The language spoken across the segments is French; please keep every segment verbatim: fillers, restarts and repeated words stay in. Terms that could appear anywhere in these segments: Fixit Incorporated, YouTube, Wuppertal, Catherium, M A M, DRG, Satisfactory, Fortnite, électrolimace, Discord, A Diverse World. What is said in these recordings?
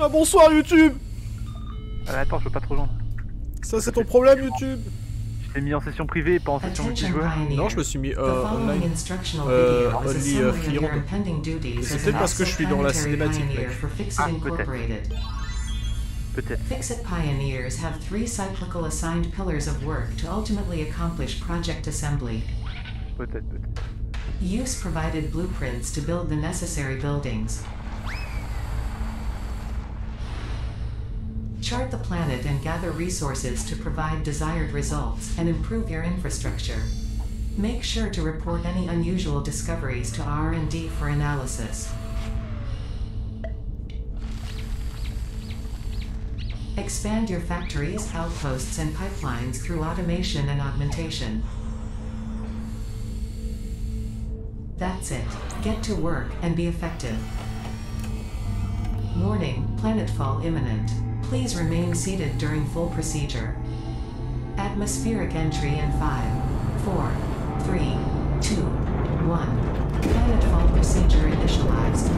Ah bonsoir YouTube. Ah, attends, je peux pas te rejoindre. Ça c'est ton problème YouTube. Je t'ai mis en session privée et pas en session multijoueur. Non, je me suis mis euh, online. Euh, only euh, free round. C'est peut-être parce que je suis dans la cinématique, mec. Ah, peut-être. Fixit pioneers have three cyclical assigned pillars of work to ultimately accomplish project assembly. Peut-être, peut-être. Use provided blueprints to build the necessary buildings. Chart the planet and gather resources to provide desired results and improve your infrastructure. Make sure to report any unusual discoveries to R and D for analysis. Expand your factories, outposts, and pipelines through automation and augmentation. That's it. Get to work and be effective. Warning, planetfall imminent. Please remain seated during full procedure. Atmospheric entry in five, four, three, two, one. Planetfall procedure initialized.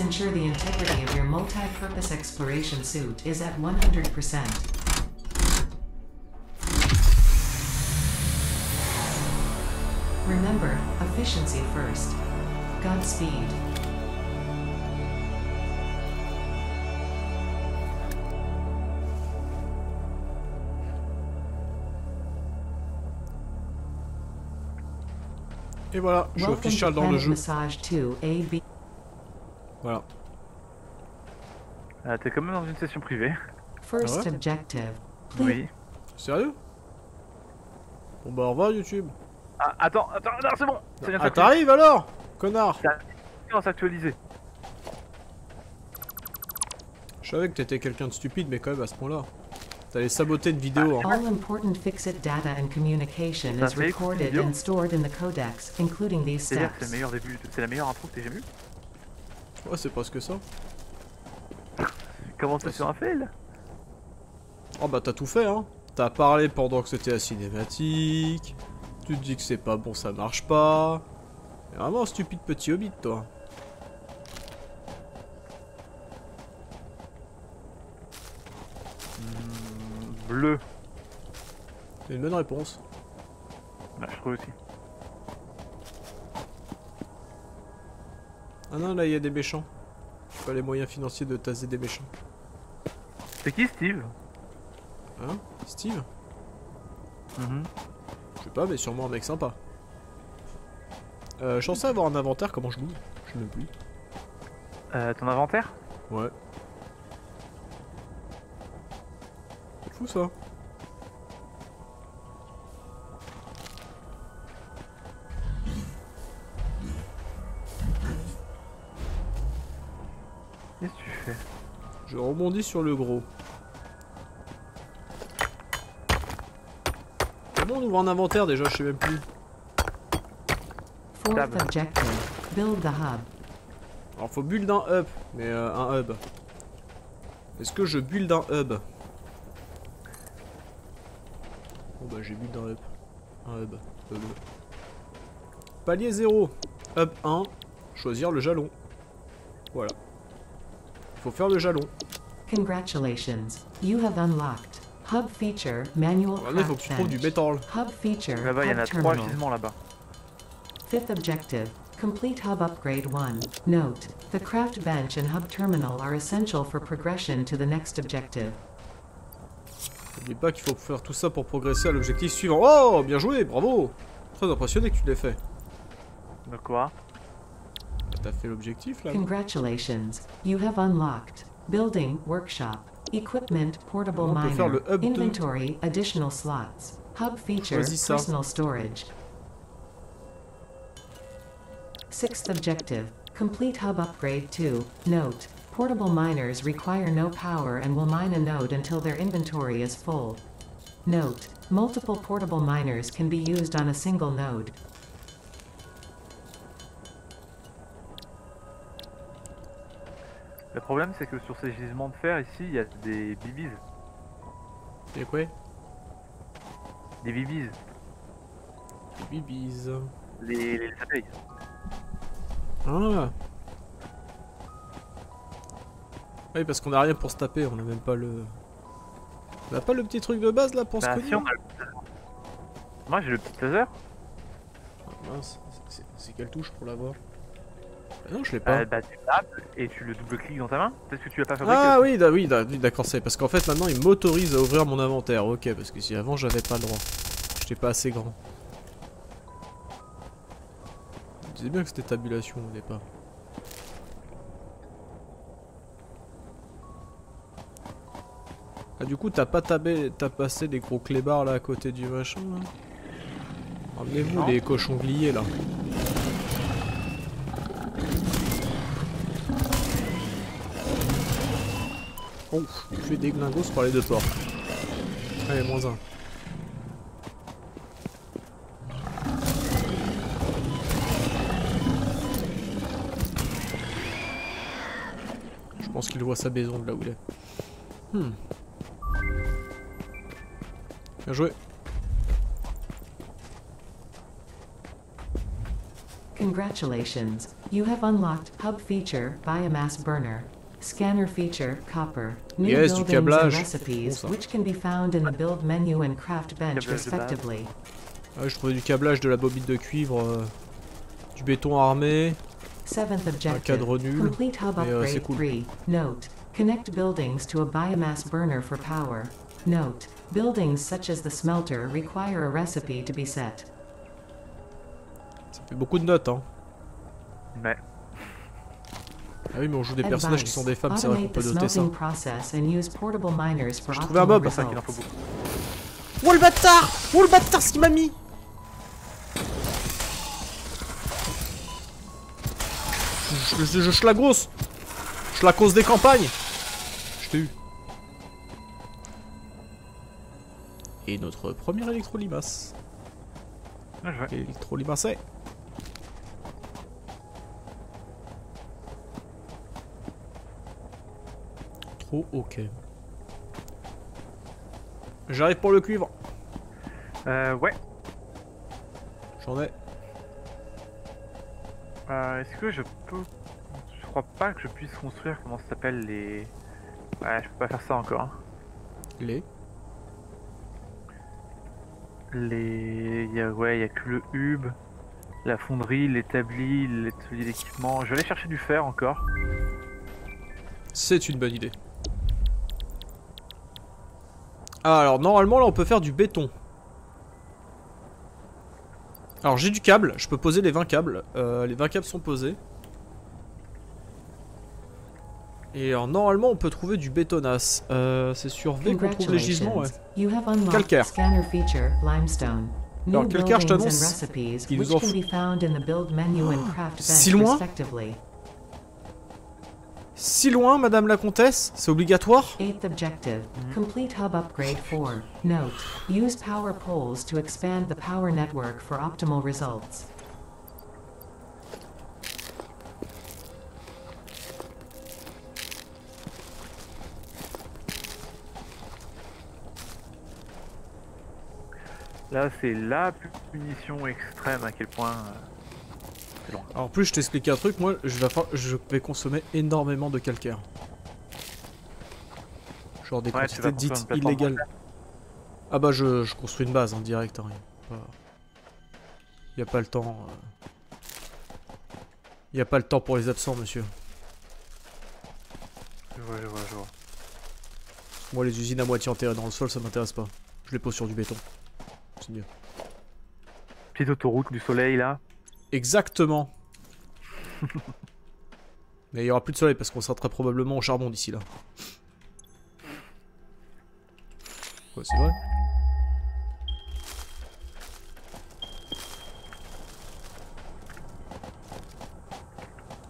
Ensure the integrity of your multi-purpose exploration suit is at one hundred percent. Remember, efficiency first. Godspeed. Et voilà, je suis official dans le jeu. Voilà. Ah, t'es quand même dans une session privée. First ah ouais objective. Oui. Sérieux? Bon bah au revoir YouTube. Ah, attends, attends, non, c'est bon. C'est bien. Ah, t'arrives alors, connard. C'est bien s'actualiser. Je savais que t'étais quelqu'un de stupide, mais quand même à ce point-là. T'allais saboter une vidéo. Ah, hein. All important Fixit data and communication is recorded and stored in the codex, including these steps. C'est le meilleur début, c'est la meilleure intro que t'aies jamais eue. Ouais, c'est presque ça. Comment ça sur un fail? Oh bah t'as tout fait hein. T'as parlé pendant que c'était la cinématique. Tu te dis que c'est pas bon, ça marche pas. T'es vraiment un stupide petit hobbit toi. Mmh, bleu. C'est une bonne réponse. Bah je trouve aussi. Ah non, là il y a des méchants. J'ai pas les moyens financiers de taser des méchants. C'est qui Steve? Hein? Steve? Mm-hmm. Je sais pas, mais sûrement un mec sympa. Euh, je pensais avoir un inventaire, comment je bouge? Je ne plus. Euh, ton inventaire? Ouais. C'est fou ça. Je rebondis sur le gros. Comment on ouvre un inventaire déjà? Je sais même plus. Fourth objective, build a hub. Alors faut build un hub, mais euh, un hub. Est-ce que je build un hub? Bon bah j'ai build un hub. Un hub. hub. Palier zéro. Hub un. Choisir le jalon. Voilà. Faut faire le jalon. Congratulations, you have unlocked hub feature manual. Regardez, faut que tu trouves du métal. Hub feature. Là-bas, il y en a trois justement là-bas. Fifth objective, complete hub upgrade one. Note, the craft bench and hub terminal are essential for progression to the next objective. N'oublie pas qu'il faut faire tout ça pour progresser à l'objectif suivant. Oh, bien joué, bravo. Très impressionné que tu l'aies fait. De quoi? tout à fait l'objectif là. Congratulations, you have unlocked building workshop equipment portable miner inventory additional slots hub feature personal storage. Sixth objective, complete hub upgrade to note. Portable miners require no power and will mine a node until their inventory is full. Note, multiple portable miners can be used on a single node. Le problème c'est que sur ces gisements de fer ici, il y a des bibis. Des quoi? Des bibis. Des bibis. Les, les abeilles. Ah. Oui, parce qu'on a rien pour se taper, on a même pas le... On a pas le petit truc de base là pour bah, se cogner si, on a le... Moi j'ai le petit laser. Ah, mince, c'est quelle touche pour l'avoir? Bah non, je l'ai pas. Euh, bah tu tapes et tu le double-cliques dans ta main. Peut-être que tu l'as pas fabriqué. Ah oui, oui, d'accord, c'est parce qu'en fait maintenant il m'autorise à ouvrir mon inventaire. Ok, parce que si avant j'avais pas le droit. J'étais pas assez grand. Je disais bien que c'était tabulation au départ. Ah, du coup t'as pas tabé, t'as passé des gros clébards là à côté du machin là. Emmenez-vous les cochons gliés là. Oh, je fais des glingos par les deux portes. Allez, moins un. Je pense qu'il voit sa maison de là où il est. Hmm. Bien joué. Congratulations, you have unlocked hub feature biomass burner, scanner feature copper, new yes, buildings and recipes bon, which can be found in the build menu and craft bench respectively. Ah, je trouvais du câblage, de la bobine de cuivre, euh, du béton armé, Seventh objective, un cadre nul, complete hub mais euh, c'est cool. three. Note, connect buildings to a biomass burner for power. Note, buildings such as the smelter require a recipe to be set. Ça fait beaucoup de notes, hein. Ouais. Ah oui, mais on joue des Advice, personnages qui sont des femmes, c'est vrai qu'on peut noter ça. Je trouvais un mob, ça qu'il en faut beaucoup. Oh le bâtard! Oh le bâtard, ce qu'il m'a mis! Je, je, je, je la grosse! Je la cause des campagnes! Je t'ai eu. Et notre première électrolimace. Ah, électrolimacée. Trop ok. J'arrive pour le cuivre. Euh ouais. J'en ai. Euh, Est-ce que je peux... Je crois pas que je puisse construire comment ça s'appelle les... Ouais, je peux pas faire ça encore. Hein. Les... Les... Il y a... Ouais, il y a que le hub, la fonderie, l'établi, l'atelier d'équipement. Je vais aller chercher du fer encore. C'est une bonne idée. Ah, alors normalement là on peut faire du béton. Alors j'ai du câble, je peux poser les vingt câbles. Euh, les vingt câbles sont posés. Et alors, normalement, on peut trouver du bétonasse. Euh, c'est sur V qu'on trouve les gisements, ouais. Calcaire. Alors, calcaire, je t'annonce qu'ils nous ont fait. Oh, si loin? Si loin, madame la comtesse? C'est obligatoire? Là, c'est la punition extrême à quel point euh, c'est loin. Alors, en plus, je t'explique un truc, moi je vais, je vais consommer énormément de calcaire. Genre des ouais, quantités dites illégales. Ah, bah, je, je construis une base en direct. Hein. Il n'y a pas le temps. Euh... Il n'y a pas le temps pour les absents, monsieur. Je vois, je vois, je vois. Moi, les usines à moitié enterrées dans le sol, ça m'intéresse pas. Je les pose sur du béton. Mieux. Petite autoroute du soleil là. Exactement. Mais il n'y aura plus de soleil parce qu'on sera très probablement au charbon d'ici là. Quoi, c'est vrai?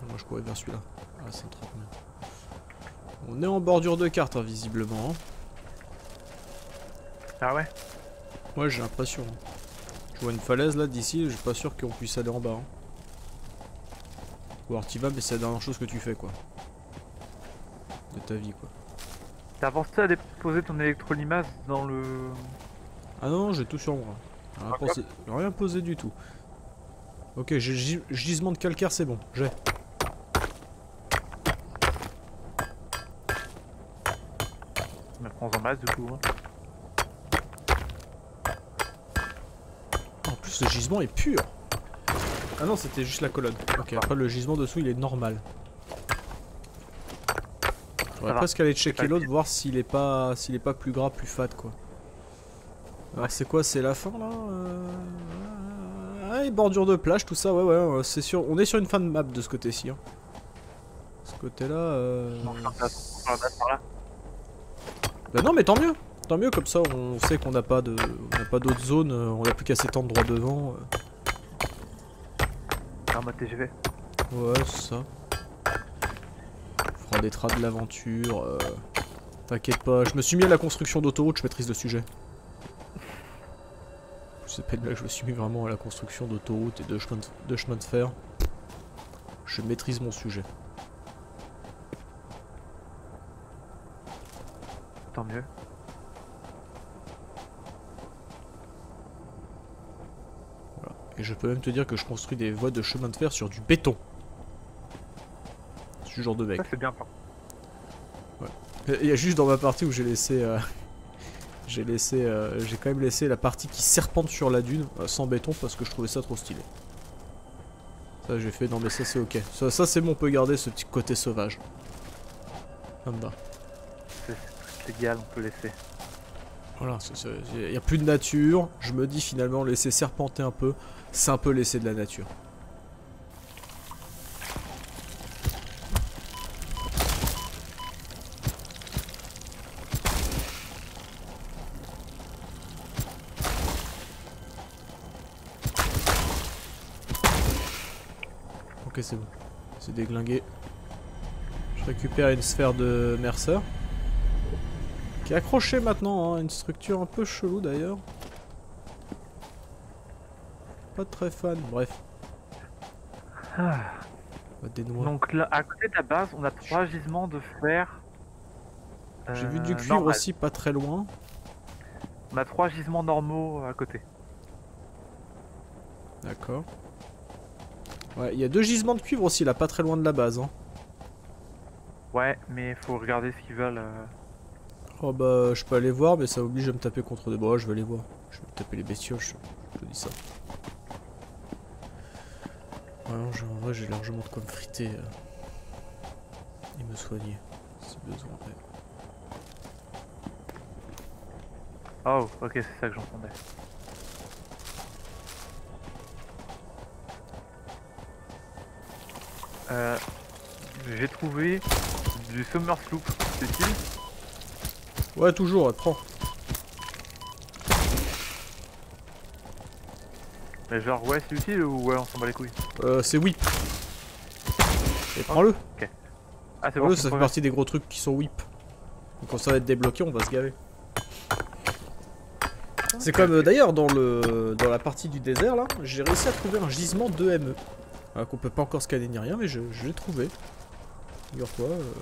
Moi je courais vers celui-là. Ah, c'est trop bien. On est en bordure de carte, hein, visiblement. Ah ouais? Ouais, j'ai l'impression. Je vois une falaise là d'ici, je suis pas sûr qu'on puisse aller en bas. Hein. Ou alors t'y vas, mais c'est la dernière chose que tu fais, quoi. De ta vie, quoi. T'as pensé à déposer ton électrolimace dans le... Ah non, non, j'ai tout sur moi. Rien, ah, pensé... rien posé du tout. Ok, j'ai gisement de calcaire, c'est bon, j'ai. On prend en masse, du coup. Hein. En plus, le gisement est pur. Ah non, c'était juste la colonne. Ok, après le gisement dessous il est normal. J'aurais presque aller checker l'autre, voir s'il est pas s'il est pas plus gras, plus fat quoi. Alors c'est quoi, c'est la fin là euh... ah, et bordure de plage, tout ça, ouais ouais, c'est sûr. On est sur une fin de map de ce côté-ci. Hein. Ce côté-là. Euh... Bah non mais tant mieux, tant mieux comme ça on sait qu'on n'a pas de, on n'a pas d'autres zones, on n'a plus qu'à s'étendre droit devant. Euh... T G V. Ouais, c'est ça. On fera des traces de l'aventure. Euh... T'inquiète pas, je me suis mis à la construction d'autoroute, je maîtrise le sujet. Je sais pas de là, je me suis mis vraiment à la construction d'autoroute et de chemin de, de chemin de fer. Je maîtrise mon sujet. Tant mieux. Et je peux même te dire que je construis des voies de chemin de fer sur du béton. Ce genre de mec. Ça, c'est bien. Ouais. Il y a juste dans ma partie où j'ai laissé... Euh, j'ai laissé... Euh, j'ai quand même laissé la partie qui serpente sur la dune euh, sans béton parce que je trouvais ça trop stylé. Ça j'ai fait... Non mais ça c'est ok. Ça, ça c'est bon, on peut garder ce petit côté sauvage. Ça me va. C'est légal, on peut laisser. Voilà, il n'y a plus de nature, je me dis finalement laisser serpenter un peu, c'est un peu laisser de la nature. Ok c'est bon, c'est déglingué. Je récupère une sphère de merceur. Qui est accroché maintenant, hein, une structure un peu chelou d'ailleurs. Pas très fan, bref. Ah. Donc là, à côté de la base, on a trois gisements de fer. Euh, J'ai vu du cuivre normal. Aussi, pas très loin. On a trois gisements normaux à côté. D'accord. Ouais, il y a deux gisements de cuivre aussi, là, pas très loin de la base. Hein. Ouais, mais faut regarder ce qu'ils veulent. Euh... Oh bah je peux aller voir mais ça oblige à me taper contre des bras, je vais aller voir. Je vais me taper les bestioles, je te dis ça. Ouais, non, en vrai j'ai largement de quoi me friter euh, et me soigner si besoin. Oh ok, c'est ça que j'entendais. Euh, j'ai trouvé du Summer Sloop, c'est-il ? Ouais, toujours, elle prend. Mais genre, ouais, c'est utile ou ouais, on s'en bat les couilles? Euh, c'est whip. Et prends-le. Ok. Ah, c'est bon. Ça fait partie des gros trucs qui sont whip. Donc, quand ça va être débloqué, on va se gaver. C'est comme euh, d'ailleurs dans le dans la partie du désert là, j'ai réussi à trouver un gisement de M E. Ah, qu'on peut pas encore scanner ni rien, mais je, je l'ai trouvé. Figure-toi. Euh...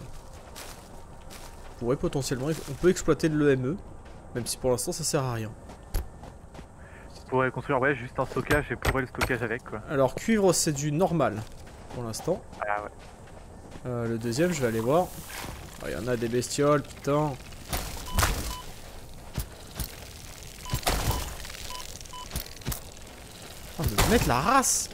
Ouais, potentiellement on peut exploiter de l'E M E, même si pour l'instant ça sert à rien. On pourrait construire ouais, juste un stockage et pourrait le stockage avec quoi. Alors cuivre c'est du normal pour l'instant. Ah ouais. Euh, le deuxième je vais aller voir. Il y en a des bestioles putain. Oh mais mettre la race.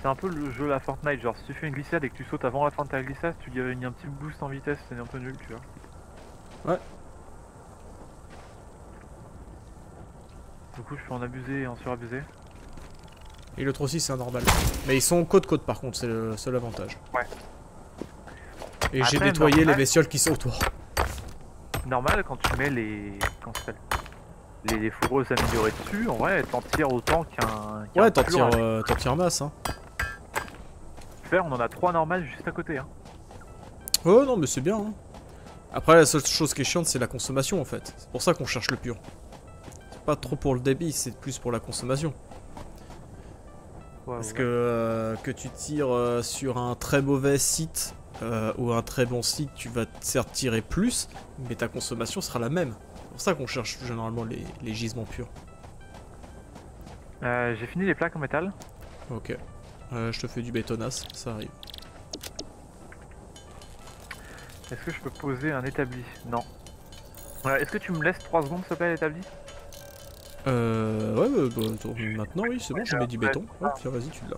C'est un peu le jeu la Fortnite, genre si tu fais une glissade et que tu sautes avant la fin de ta glissade, tu gagnes un petit boost en vitesse, c'est un peu nul, tu vois. Ouais. Du coup je peux en abuser et en surabuser. Et l'autre aussi c'est un normal. Mais ils sont côte-côte par contre, c'est le seul avantage. Ouais. Et j'ai nettoyé normal, les bestioles qui sont autour. Normal, quand tu mets les... Quand tu fais... Les, les fourreuses améliorées dessus, en vrai, t'en tires autant qu'un... Qu ouais, t'en tires euh, masse, hein. Faire, on en a trois normales juste à côté, hein. Oh non, mais c'est bien, hein. Après, la seule chose qui est chiante, c'est la consommation, en fait. C'est pour ça qu'on cherche le pur. C'est pas trop pour le débit, c'est plus pour la consommation. Ouais, Parce ouais. que... Euh, que tu tires euh, sur un très mauvais site, euh, ou un très bon site, tu vas certes tirer plus, mais ta consommation sera la même. C'est pour ça qu'on cherche généralement les, les gisements purs. Euh, J'ai fini les plaques en métal. Ok. Euh, je te fais du bétonasse, ça arrive. Est-ce que je peux poser un établi? Non. Euh, Est-ce que tu me laisses trois secondes s'il te plaît, l'établi? Euh... Ouais, bah, bah maintenant oui, c'est bon, je mets du béton. Hop, oh, vas-y, tu l'as.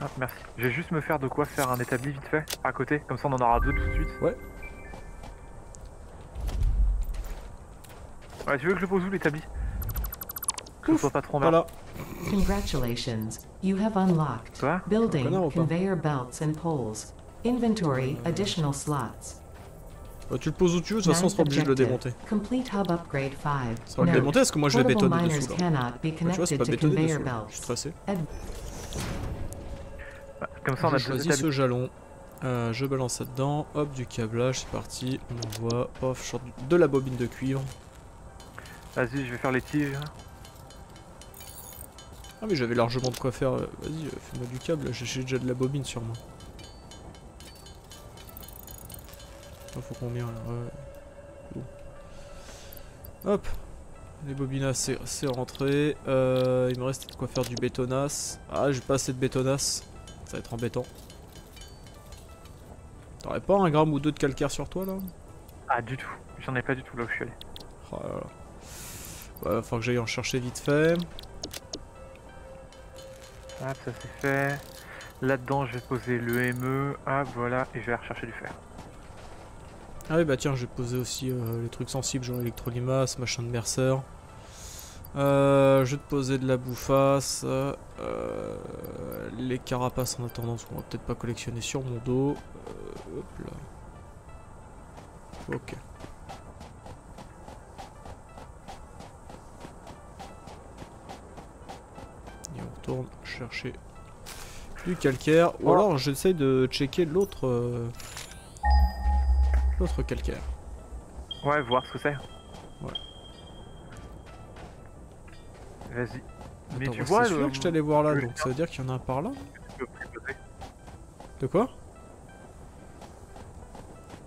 Ah, merci. Je vais juste me faire de quoi faire un établi vite fait, à côté, comme ça on en aura deux tout de suite. Ouais. Ouais, tu veux que je pose où l'établi? Que ce soit pas trop mal. Voilà. Congratulations, you have unlocked building conveyor belts and poles. Inventory additional slots. Bah, tu le poses où tu veux, de toute façon on sera obligé de le démonter. Complete hub upgrade cinq. Ça va le démonter parce que moi je vais bétonner dessous là. Bah, tu vois, c'est pas bétonné dessous. Je suis stressé. Bah, comme ça on a choisi ce jalon. Euh, je balance ça dedans. Hop, du câblage, c'est parti. On voit, off, short de la bobine de cuivre. Vas-y, je vais faire les tiges. Ah mais j'avais largement de quoi faire. Vas-y, fais-moi du câble, j'ai déjà de la bobine sur moi. Oh, faut combien là ouais. Hop, les bobines c'est rentré. Euh, il me reste de quoi faire du bétonasse. Ah, j'ai pas assez de bétonasse. Ça va être embêtant. T'aurais pas un gramme ou deux de calcaire sur toi là? Ah du tout, j'en ai pas du tout là où je suis allé. Oh là là. Voilà, faut que j'aille en chercher vite fait. Hop, ça c'est fait. Là-dedans, je vais poser le M E. Hop, voilà, et je vais aller rechercher du fer. Ah oui, bah tiens, je vais poser aussi euh, les trucs sensibles, genre électrolimace, machin de merceur. Euh, je vais te poser de la bouffasse. Euh, les carapaces en attendant, parce qu'on va peut-être pas collectionner sur mon dos. Euh, hop là. Ok. Chercher du calcaire ou alors j'essaye de checker l'autre euh, l'autre calcaire. Ouais, voir ce que c'est. Ouais. Vas-y. Mais tu vois, c'est sûr le... que je t'allais voir là, donc ça veut dire qu'il y en a un par là. De quoi?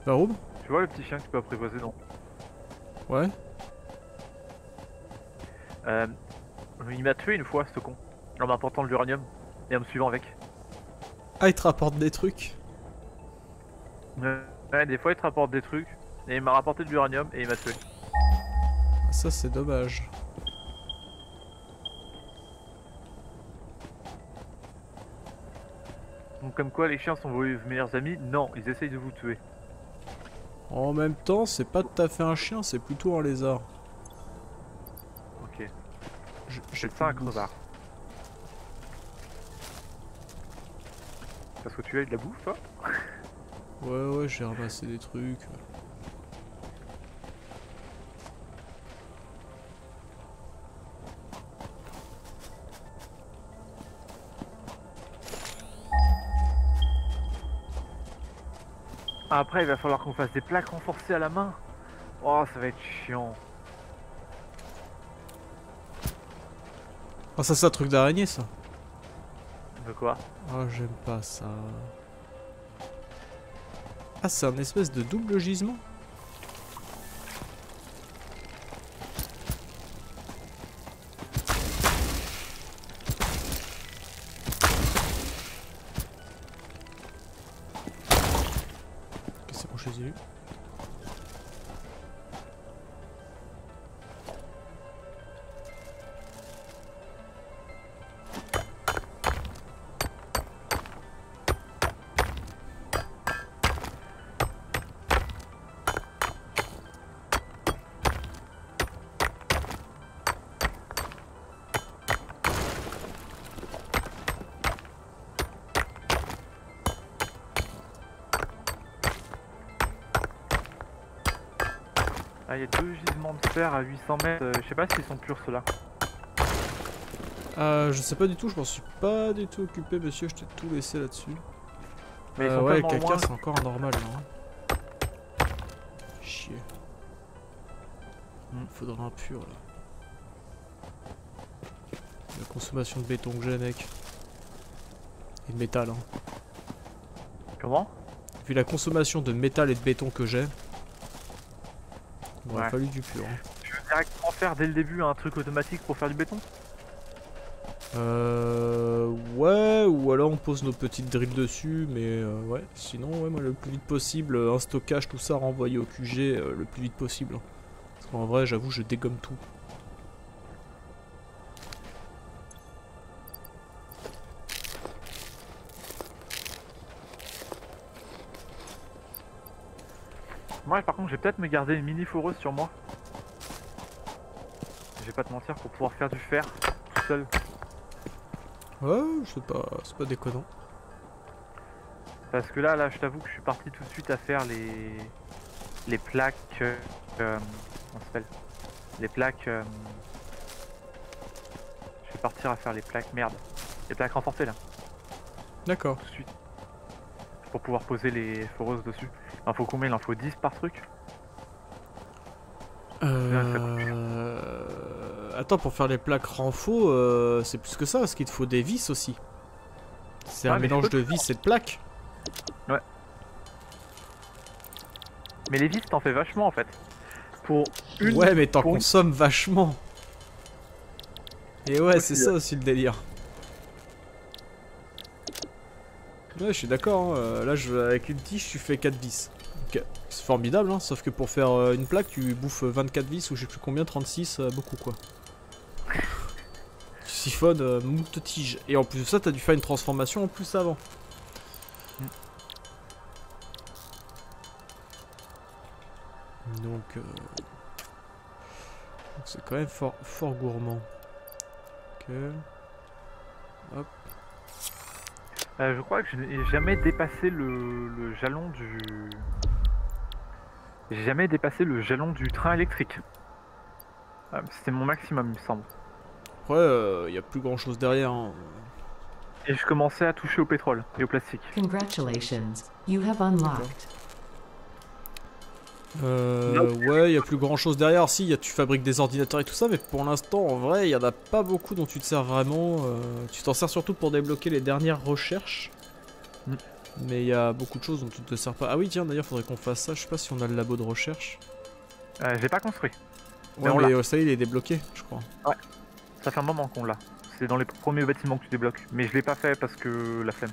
La roube? Tu vois le petit chien que tu peux apprivoiser, non? Ouais. Euh, il m'a tué une fois, ce con. En m'apportant de l'uranium et en me suivant avec. Ah, il te rapporte des trucs? euh, Ouais, des fois il te rapporte des trucs et il m'a rapporté de l'uranium et il m'a tué. Ça c'est dommage. Donc comme quoi les chiens sont vos meilleurs amis? Non, ils essayent de vous tuer. En même temps c'est pas tout à fait un chien, c'est plutôt un lézard. Ok. J'ai ça un crevard. Parce que tu as eu de la bouffe, toi? Ouais, ouais, j'ai ramassé des trucs. Après, il va falloir qu'on fasse des plaques renforcées à la main. Oh, ça va être chiant. Oh, ça, c'est un truc d'araignée, ça. De quoi? Oh, j'aime pas ça. Ah, c'est un espèce de double gisement. Ok, c'est bon, je les ai eu. Ah, il y a deux gisements de fer à huit cents mètres, euh, je sais pas s'ils sont purs ceux-là. Euh, je sais pas du tout, je m'en suis pas du tout occupé, monsieur, je t'ai tout laissé là-dessus. Mais euh, ouais, le caca moins... c'est encore normal, non? Chier. Hum, faudra un pur là. La consommation de béton que j'ai, mec. Et de métal, hein. Comment? Vu la consommation de métal et de béton que j'ai, il aurait fallu du pur. Hein. Je veux directement faire dès le début un truc automatique pour faire du béton? Euh... Ouais, ou alors on pose nos petites drills dessus, mais euh, ouais, sinon, ouais, moi, le plus vite possible, un stockage, tout ça, renvoyé au Q G euh, le plus vite possible. Parce qu'en vrai, j'avoue, je dégomme tout. Moi, par contre, je vais peut-être me garder une mini foreuse sur moi. Je vais pas te mentir, pour pouvoir faire du fer tout seul. Ouais, je sais pas, c'est pas déconnant. Parce que là, là, je t'avoue que je suis parti tout de suite à faire les les plaques, euh, on s'appelle, les plaques. Euh... Je vais partir à faire les plaques, merde, les plaques renforcées là. D'accord. Tout de suite. Pour pouvoir poser les foreuses dessus. Il faut combien? Il en faut dix par truc. Euh... Attends, pour faire les plaques renfaux, euh, c'est plus que ça, parce qu'il te faut des vis aussi. C'est ah, un mélange de vis et de plaques. Ouais. Mais les vis, t'en fais vachement en fait. Pour une. Ouais, mais t'en pour... consommes vachement. Et ouais, c'est ça aussi le délire. Ouais, je suis d'accord, hein. Là je, avec une tige tu fais quatre vis. Okay. C'est formidable, hein. Sauf que pour faire euh, une plaque tu bouffes vingt-quatre vis ou je sais plus combien, trente-six, euh, beaucoup quoi. Tu siphonnes euh, moult tiges. Et en plus de ça t'as dû faire une transformation en plus avant. Mm. Donc euh... c'est quand même fort, fort gourmand. Ok. Hop. Euh, je crois que je n'ai jamais dépassé le, le jalon du... J'ai jamais dépassé le jalon du train électrique. Euh, C'était mon maximum, il me semble. Après, il euh, n'y a plus grand chose derrière. Hein. Et je commençais à toucher au pétrole et au plastique. Congratulations, you have unlocked. Euh, nope. Ouais, il n'y a plus grand chose derrière. Si, y a, tu fabriques des ordinateurs et tout ça, mais pour l'instant, en vrai, il n'y en a pas beaucoup dont tu te sers vraiment. Euh, tu t'en sers surtout pour débloquer les dernières recherches. Mm. Mais il y a beaucoup de choses dont tu ne te sers pas. Ah oui, tiens, d'ailleurs, faudrait qu'on fasse ça. Je sais pas si on a le labo de recherche. Euh, j'ai pas construit. Ouais, mais, mais on ça y est, il est débloqué, je crois. Ouais, ça fait un moment qu'on l'a. C'est dans les premiers bâtiments que tu débloques. Mais je l'ai pas fait parce que la flemme.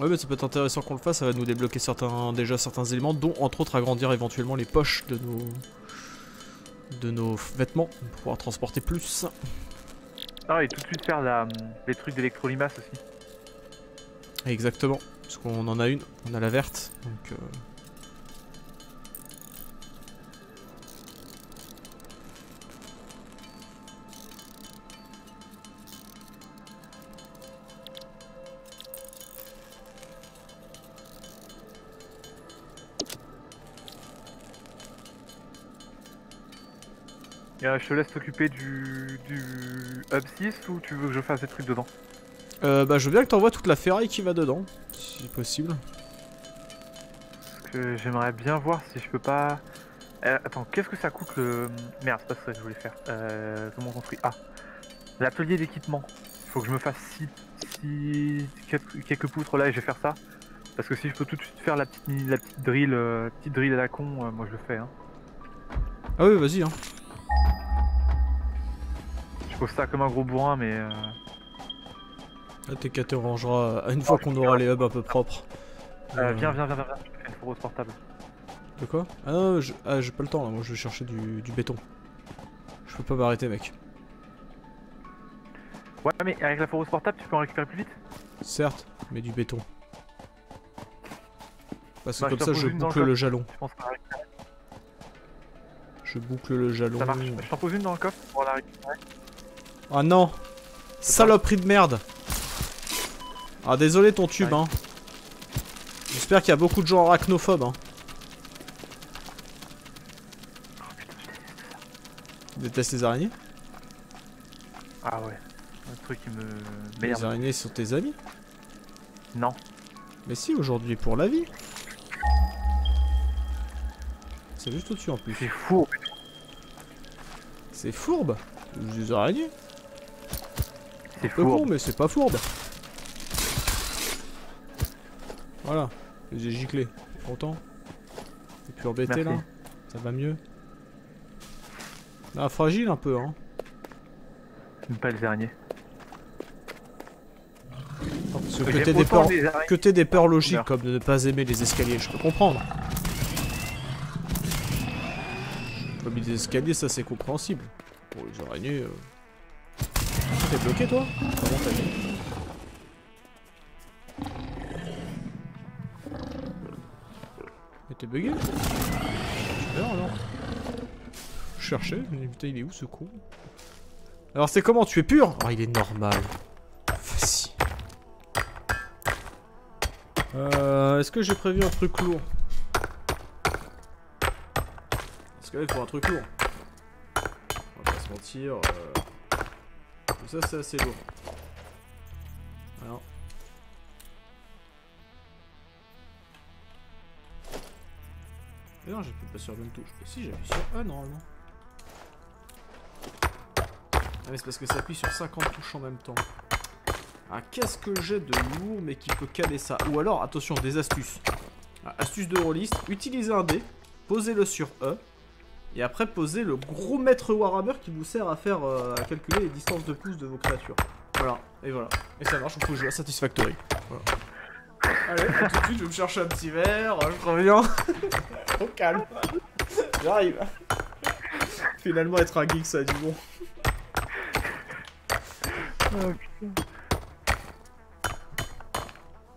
Ouais, mais ça peut être intéressant qu'on le fasse, ça va nous débloquer certains, déjà certains éléments, dont entre autres agrandir éventuellement les poches de nos de nos vêtements, pour pouvoir transporter plus. Ah, et tout de suite faire la, les trucs d'électrolimace aussi. Exactement, parce qu'on en a une, on a la verte, donc... Euh... Je te laisse t'occuper du, du hub six ou tu veux que je fasse des trucs dedans? euh, Bah je veux bien que t'envoies toute la ferraille qui va dedans, si possible. Parce que j'aimerais bien voir si je peux pas... Euh, attends, qu'est-ce que ça coûte le... Merde, c'est pas ça que je voulais faire. Euh, comment on construit? Ah, l'atelier d'équipement. Il faut que je me fasse six, six, quelques poutres là et je vais faire ça. Parce que si je peux tout de suite faire la petite, la petite, drill, la petite drill à la con, euh, moi je le fais. Hein. Ah oui, vas-y. Hein. Je pose ça comme un gros bourrin, mais... Euh... Ah, t'es qu'à te rangera une fois oh, qu'on aura les hubs un peu propres. Euh, euh... Viens, viens, viens, viens, viens, je te fais une fourreuse portable. De quoi? Ah non, j'ai ah, pas le temps là, moi je vais chercher du, du béton. Je peux pas m'arrêter, mec. Ouais, mais avec la fourreuse portable, tu peux en récupérer plus vite? Certes, mais du béton. Parce que bah, comme je ça, je boucle le, le jalon. Je pense pas récupérer. Je boucle le jalon. Ça marche, je t'en pose une dans le coffre pour la récupérer. Ah non, saloperie de merde. Ah désolé ton tube, ouais. Hein. J'espère qu'il y a beaucoup de gens arachnophobes, hein. détestes les araignées? Ah ouais, un truc qui me... Merde. Les araignées sont tes amis? Non. Mais si, aujourd'hui pour la vie. C'est juste au-dessus en plus. C'est fourbe. C'est fourbe. Les araignées. C'est peu con, mais c'est pas fourbe. Voilà, j'ai giclé. Content? T'es plus embêté là? Ça va mieux? Ah, fragile un peu, hein. Même pas les araignées. Que t'aies des peurs, que t'aies des peurs logiques comme de ne pas aimer les escaliers, je peux comprendre. Comme les escaliers, ça c'est compréhensible. Pour les araignées. Euh... T'es bloqué toi? Comment t'as dit? Mais t'es bugué? Je meurs alors. Je cherchais, mais putain, il est où ce con? Alors c'est comment? Tu es pur? Oh, il est normal. Facile. Euh, Est-ce que j'ai prévu un truc lourd? Parce que là il faut un truc lourd. On va pas se mentir. Euh... Tout ça c'est assez lourd. Alors. Mais non, j'appuie pas sur le même touche. Si j'appuie sur A normalement. Ah mais c'est parce que ça appuie sur cinquante touches en même temps. Ah, qu'est-ce que j'ai de lourd mais qui peut caler ça? Ou alors, attention, des astuces. Ah, astuce de rôliste, utilisez un dé, posez-le sur E, et après posez le gros maître Warhammer qui vous sert à faire euh, à calculer les distances de pouce de vos créatures. Voilà, et voilà. Et ça marche, on peut jouer à Satisfactory. Voilà. Allez, tout de suite, je vais me chercher un petit verre, je reviens. Au calme. J'arrive. Finalement, être un geek, ça a du bon. Oh putain.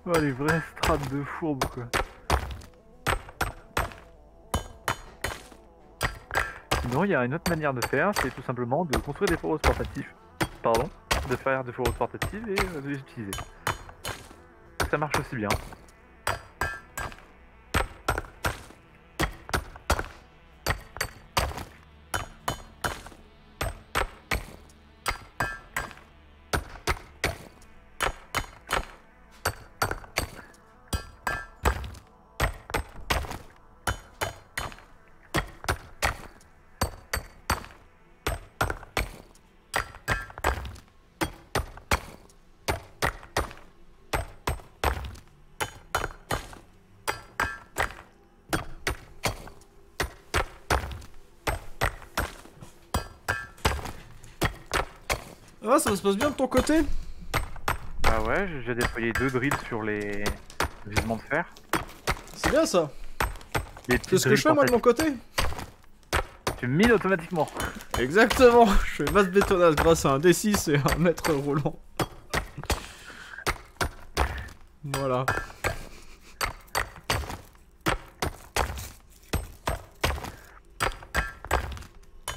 Oh, les vraies strates de fourbe quoi. Sinon il y a une autre manière de faire, c'est tout simplement de construire des fourreaux portatifs. Pardon, de faire des fourreaux portatifs et euh, de les utiliser. Ça marche aussi bien. Ah, ça se passe bien de ton côté? Bah ouais, j'ai déployé deux drills sur les gisements de fer. C'est bien ça. C'est ce que je fais moi de mon côté. Tu mines automatiquement. Exactement, je fais masse bétonnage grâce à un D six et un mètre roulant. Voilà.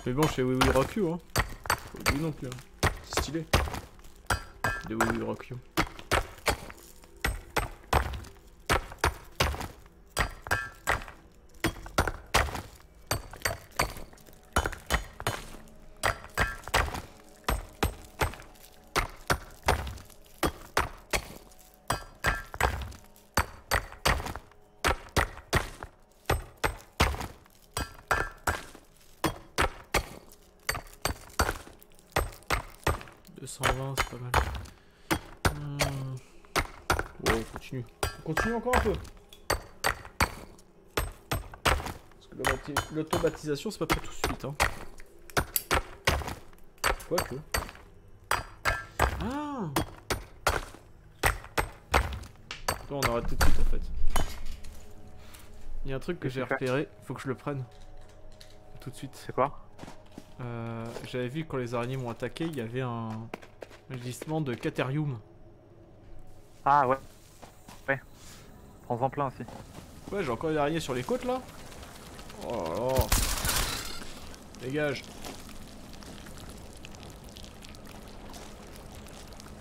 Mais bon, je fais oui oui rock you, hein. Pas oublié non plus, hein. Stylé. De Wii Rock You. deux cent vingt, c'est pas mal. Hmm. Ouais, on continue. On continue encore un peu. Parce que l'automatisation, c'est pas pour tout de suite. Hein. Quoique. Ah. Bon, on arrête tout de suite en fait. Il y a un truc que j'ai repéré, faut que je le prenne. Tout de suite. C'est quoi ? Euh, J'avais vu quand les araignées m'ont attaqué, il y avait un glissement de cathérium. Ah ouais. Ouais. Prends-en plein aussi. Ouais, j'ai encore une araignée sur les côtes là. Oh là là. Dégage.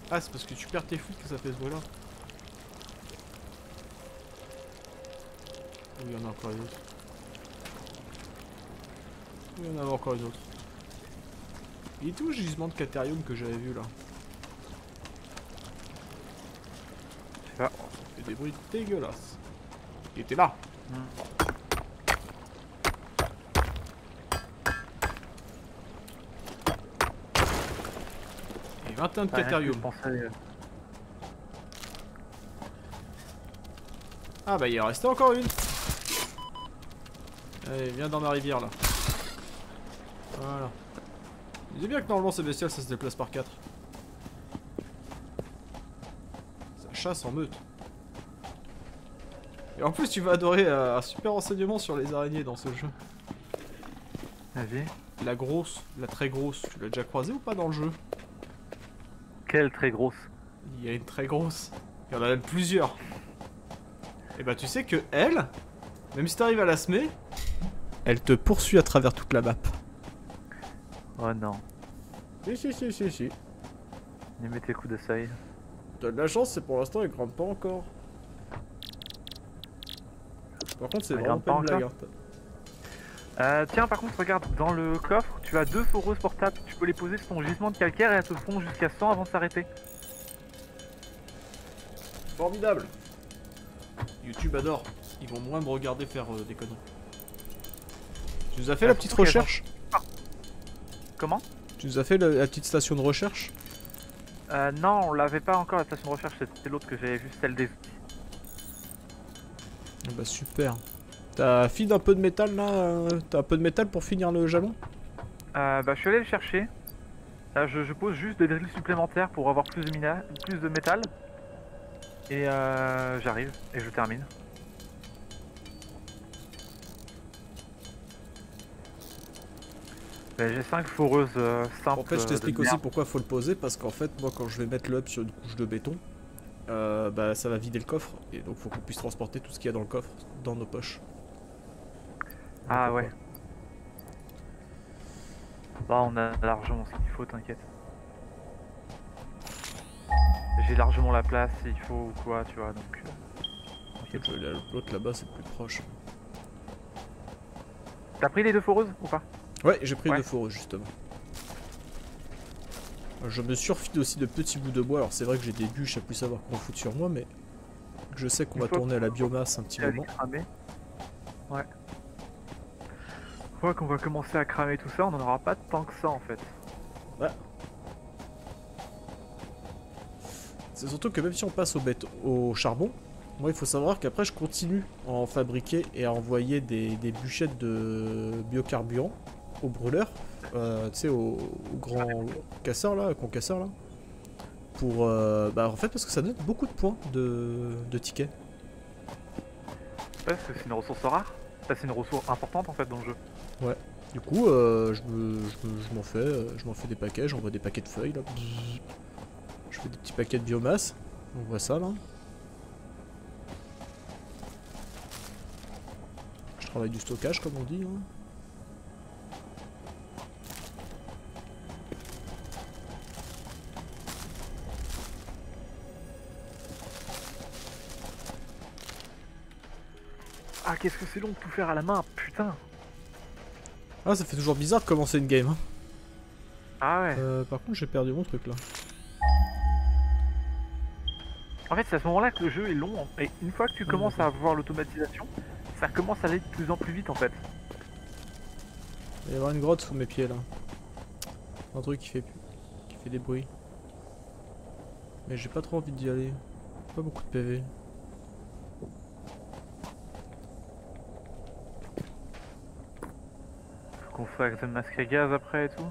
Ah, c'est parce que tu perds tes flics que ça fait ce bruit là. Oui, il y en a encore une autre. Il y en a encore une autre. Il était où le gisement de Catherium que j'avais vu là? Ah. Il y a des bruits dégueulasses. Il était là. Mmh. Et vingt et un de Catherium. Ah bah il en restait encore une. Allez, viens dans la rivière là. Voilà. Je dis bien que normalement ces bestioles ça se déplace par quatre. Ça chasse en meute. Et en plus tu vas adorer euh, un super renseignement sur les araignées dans ce jeu. Vas-y. La grosse, la très grosse, tu l'as déjà croisée ou pas dans le jeu? Quelle très grosse? Il y a une très grosse. Il y en a même plusieurs. Et bah tu sais que elle, même si t'arrives à la semer, elle te poursuit à travers toute la map. Oh non. Si si si si si. Il met tes coups de seuil. T'as de la chance, c'est pour l'instant elle grimpe pas encore. Par contre c'est vraiment pas une blague. Euh, tiens par contre regarde, dans le coffre tu as deux foreuses portables, tu peux les poser sur ton gisement de calcaire et elles te font jusqu'à cent avant de s'arrêter. Formidable. YouTube adore, ils vont moins me regarder faire euh, des conneries. Tu nous as fait la, la petite recherche? Comment? Tu nous as fait la, la petite station de recherche? Euh non, on l'avait pas encore la station de recherche, c'était l'autre que j'avais vu, celle des... Ah bah super. T'as fini un peu de métal là euh, T'as un peu de métal pour finir le jalon? Euh bah je suis allé le chercher. Là je, je pose juste des drills supplémentaires pour avoir plus de, mina... plus de métal. Et euh, j'arrive et je termine. J'ai cinq foreuses euh, simples. En fait, je t'explique aussi pourquoi faut le poser, parce qu'en fait, moi, quand je vais mettre le hub sur une couche de béton, euh, bah, ça va vider le coffre, et donc faut qu'on puisse transporter tout ce qu'il y a dans le coffre dans nos poches. Ah ouais. Bah, on a largement ce qu'il faut, t'inquiète. J'ai largement la place s'il faut ou quoi, tu vois, donc... Okay. Je vais aller à l'autre là-bas, c'est plus proche. T'as pris les deux foreuses ou pas? Ouais, j'ai pris ouais. les deux foreuses, justement. Je me surfie aussi de petits bouts de bois, alors c'est vrai que j'ai des bûches à plus savoir qu'on fout sur moi, mais... Je sais qu'on va tourner à la biomasse un petit moment. Ouais. Je crois qu'on va commencer à cramer tout ça, on n'en aura pas tant que ça, en fait. Ouais. C'est surtout que même si on passe au, béton, au charbon, moi il faut savoir qu'après je continue à en fabriquer et à envoyer des, des bûchettes de biocarburant au brûleur, euh, tu sais au, au grand casseur là, concasseur là, pour, euh, bah en fait parce que ça donne beaucoup de points de, de tickets. Parce que c'est une ressource rare, c'est une ressource importante en fait dans le jeu. Ouais. Du coup, euh, je me, je me, je m'en fais, je m'en fais des paquets, j'envoie des paquets de feuilles là. Je fais des petits paquets de biomasse, on voit ça là. Je travaille du stockage comme on dit. Hein. Ah qu'est-ce que c'est long de tout faire à la main, putain. Ah ça fait toujours bizarre de commencer une game. Hein. Ah ouais. Euh, par contre j'ai perdu mon truc là. En fait, c'est à ce moment-là que le jeu est long, et une fois que tu commences mmh. à avoir l'automatisation, ça commence à aller de plus en plus vite en fait. Il va y avoir une grotte sous mes pieds là. Un truc qui fait qui fait des bruits. Mais j'ai pas trop envie d'y aller. Pas beaucoup de P V. Faut qu'on fasse un masque à gaz après et tout.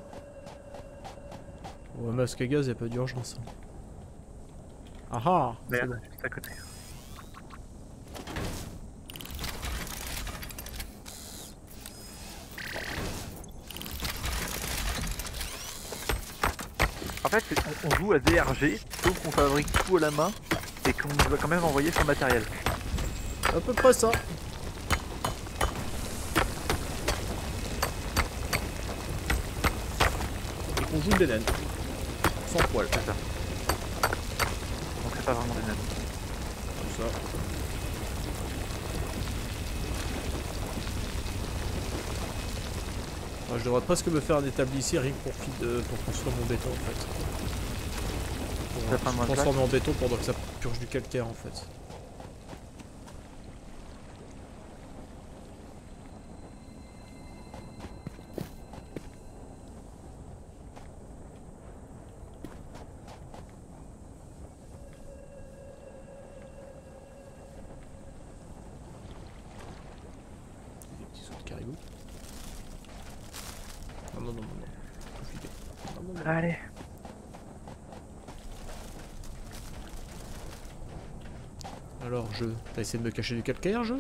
Ouais, masque à gaz, y'a pas d'urgence. Ah ah! Merde, bon. Juste à côté. En fait, on joue à D R G, sauf qu'on fabrique tout à la main et qu'on doit quand même envoyer son matériel. À peu près ça! Et qu'on joue des naines. Sans poil, c'est ça. Pas vraiment des naines. Comme ça. Enfin, je devrais presque me faire un établi ici rien que pour, euh, pour construire mon béton en fait. Pour euh, se transformer en béton pendant que ça purge du calcaire en fait. Allez. Alors je... T'as essayé de me cacher du calcaire, je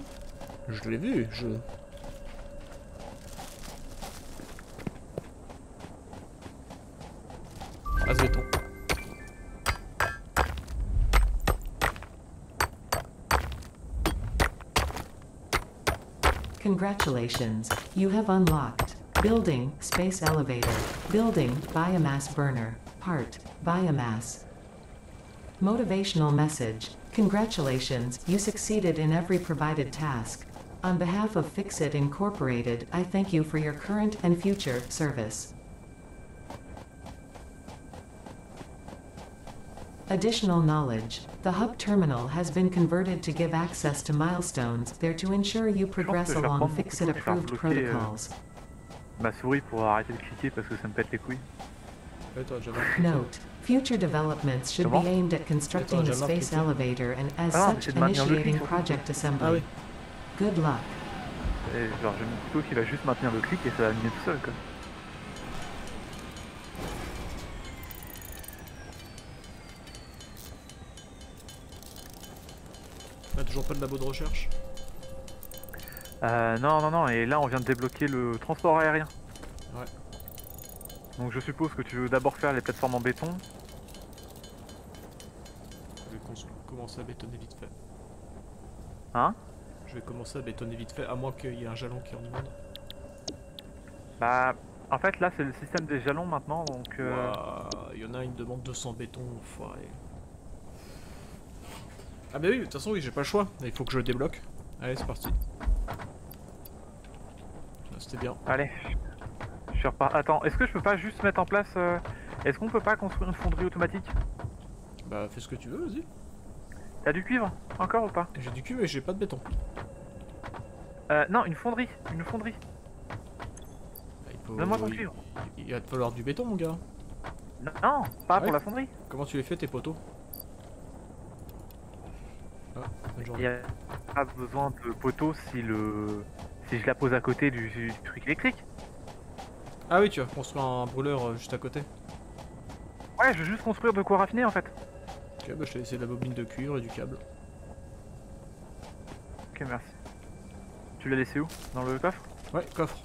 Je l'ai vu, je... Ah, c'est béton. Congratulations, you have unlocked. Building, space elevator. Building, biomass burner. Part, biomass. Motivational message. Congratulations, you succeeded in every provided task. On behalf of Fixit Incorporated, I thank you for your current and future service. Additional knowledge. The hub terminal has been converted to give access to milestones there to ensure you progress along Fixit approved protocols. Ma souris pour arrêter de cliquer parce que ça me pète les couilles. Note, future developments should be aimed at constructing a space elevator and as such initiating project assembly. Good luck. Et genre j'ai mon couteau qui va juste maintenir le clic et ça va miner tout seul quoi. On a toujours pas de labo de recherche? Euh, non, non, non, et là on vient de débloquer le transport aérien. Ouais. Donc je suppose que tu veux d'abord faire les plateformes en béton. Je vais commencer à bétonner vite fait. Hein? Je vais commencer à bétonner vite fait, à moins qu'il y ait un jalon qui en demande. Bah, en fait là c'est le système des jalons maintenant, donc... Euh... Wow, il y en a, il me demande deux cents bétons, enfoiré. Ah bah oui, de toute façon oui, j'ai pas le choix, il faut que je le débloque. Allez, c'est parti. C'était bien. Allez, je suis reparti. Attends, est-ce que je peux pas juste mettre en place... Euh... Est-ce qu'on peut pas construire une fonderie automatique? Bah fais ce que tu veux, vas-y. T'as du cuivre encore ou pas? J'ai du cuivre et j'ai pas de béton. Euh, non, une fonderie, une fonderie. Bah, faut... Donne-moi ton cuivre. Il... il va te falloir du béton mon gars. Non, non pas ouais. Pour la fonderie. Comment tu les fais tes poteaux? Ah, bonne journée. Il n'y a pas besoin de poteaux si le... Si je la pose à côté du, du truc électrique. Ah oui, tu vas construire un brûleur juste à côté. Ouais, je veux juste construire de quoi raffiner en fait. Ok, bah je t'ai laissé de la bobine de cuivre et du câble. Ok, merci. Tu l'as laissé où? Dans le coffre? Ouais, coffre.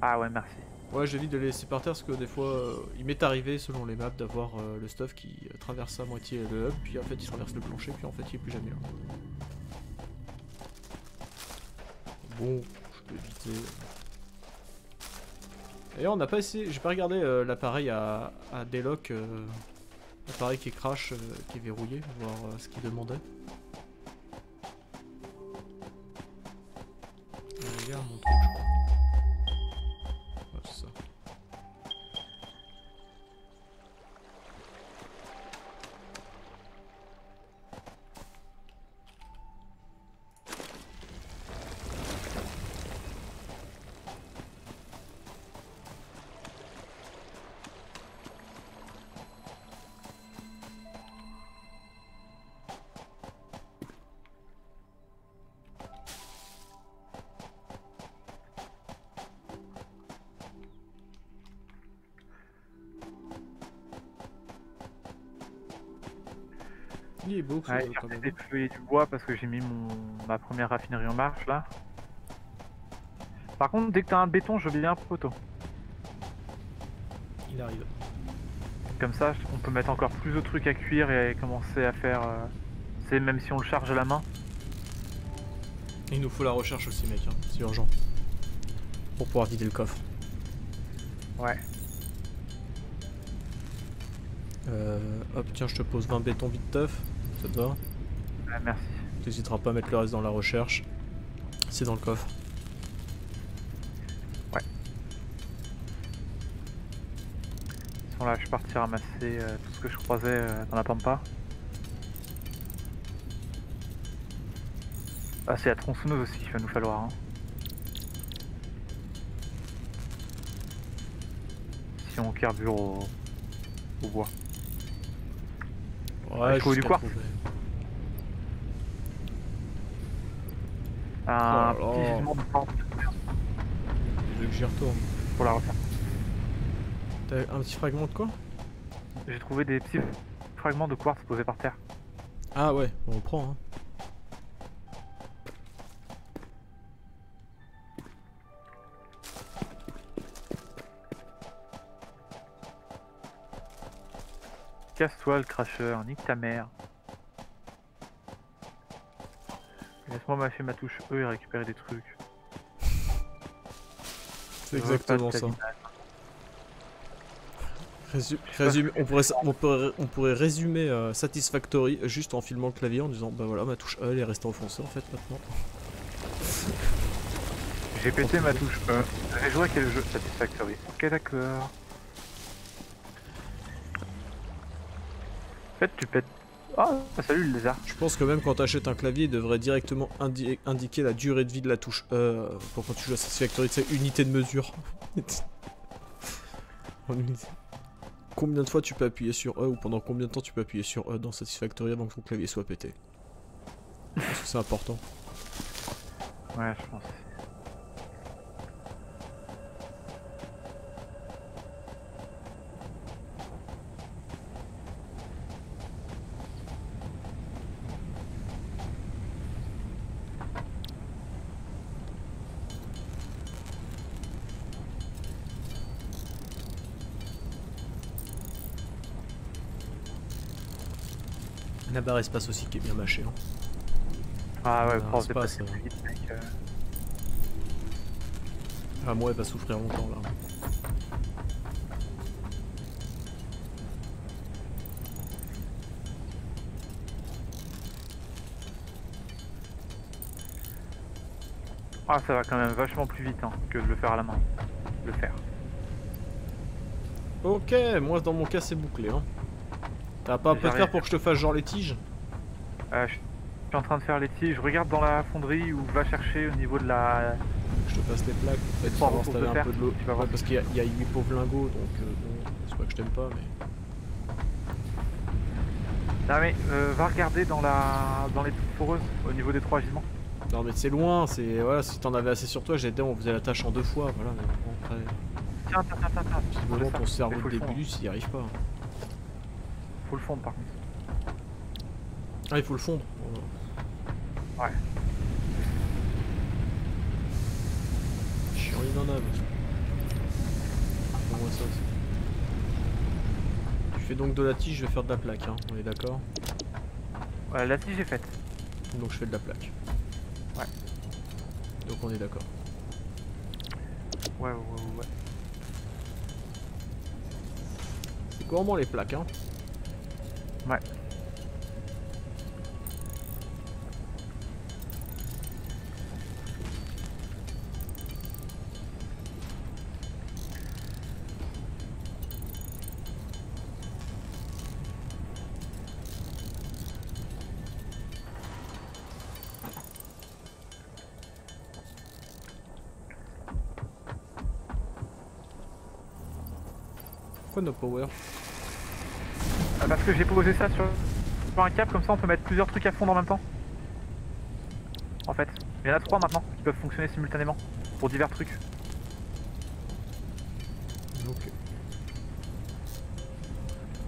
Ah ouais, merci. Ouais, j'évite de les laisser par terre parce que des fois, euh, il m'est arrivé selon les maps d'avoir euh, le stuff qui traverse à moitié le hub, puis en fait il traverse le plancher, puis en fait il est plus jamais là. Bon, je peux éviter. Et on n'a pas essayé, j'ai pas regardé euh, l'appareil à, à délock, euh, l'appareil qui crash, euh, qui est verrouillé, voir euh, ce qu'il demandait. Et regarde mon truc, je crois. Ouais, c'est ça. Il est beau, ouais, j'ai déployé du bois parce que j'ai mis mon... ma première raffinerie en marche là. Par contre, dès que t'as un béton, je veux bien un poteau. Il arrive. Comme ça, on peut mettre encore plus de trucs à cuire et commencer à faire. Euh... C'est même si on le charge à la main. Il nous faut la recherche aussi, mec, hein. C'est urgent. Pour pouvoir vider le coffre. Ouais. Euh, hop, tiens, je te pose vingt bétons vite teuf. Ça te va? Ah, merci. T'hésiteras pas à mettre le reste dans la recherche. C'est dans le coffre. façon là je suis parti ramasser euh, tout ce que je croisais euh, dans la pampa. Ah c'est la tronçonneuse aussi qu'il va nous falloir hein. Si on carbure au, au bois. Ouais, je trouve du quartz. Un oh petit moment de temps. Il faut que j'y retourne. Pour la refaire. T'as un petit fragment de quoi? J'ai trouvé des petits fragments de quartz posés par terre. Ah ouais, on le prend hein. Casse-toi le cracheur, nique ta mère. Laisse-moi mâcher ma touche E et récupérer des trucs. C'est exactement ça. Résu Résume, on, pourrait, on, pourrait, on pourrait résumer euh, Satisfactory juste en filmant le clavier en disant bah voilà ma touche E elle est restée enfoncée en fait maintenant. J'ai pété ma touche E. J'ai joué à quel jeu Satisfactory. Ok d'accord. En fait tu pètes. Ah oh, salut le lézard. Je pense que même quand t'achètes un clavier, il devrait directement indi indiquer la durée de vie de la touche E pour quand tu joues à Satisfactory, tu sais, unité de mesure. En unité. Combien de fois tu peux appuyer sur E ou pendant combien de temps tu peux appuyer sur E dans Satisfactory avant que ton clavier soit pété? Parce que c'est important. Ouais, je pense. La barre espace aussi qui est bien mâchée. Hein. Ah ouais, on se passe. Ah, moi, elle va souffrir longtemps là. Ah, ça va quand même vachement plus vite hein, que de le faire à la main. Le faire. Ok, moi dans mon cas, c'est bouclé. Hein. T'as pas un peu de fer pour que je te fasse genre les tiges? euh, Je suis en train de faire les tiges, je regarde dans la fonderie où va chercher au niveau de la... Je te passe les plaques, peut-être tu vas installer un peu de l'eau. Ouais, parce qu'il y a huit pauvres lingots, donc euh, bon, c'est pas que je t'aime pas, mais... Non mais, euh, va regarder dans la dans les petites foreuses, au niveau des trois gisements. Non mais c'est loin, c'est... Voilà, si t'en avais assez sur toi, j'étais on faisait la tâche en deux fois, voilà, mais bon, après... Tiens, tiens, tiens, tiens, tiens. Petit moment pour se servir le début, s'il n'y arrive pas. Faut le fondre par contre. Ah, il faut le fondre. Ouais. Je suis en ligne en âme. Pour moi ça aussi. Tu fais donc de la tige, je vais faire de la plaque, hein. On est d'accord? Ouais, la tige est faite. Donc je fais de la plaque. Ouais. Donc on est d'accord. Ouais, ouais, ouais. C'est gourmand les plaques, hein. Ouais. Pourquoi no power? Parce que j'ai posé ça sur un câble, comme ça on peut mettre plusieurs trucs à fond en même temps. En fait, il y en a trois maintenant qui peuvent fonctionner simultanément pour divers trucs. Donc,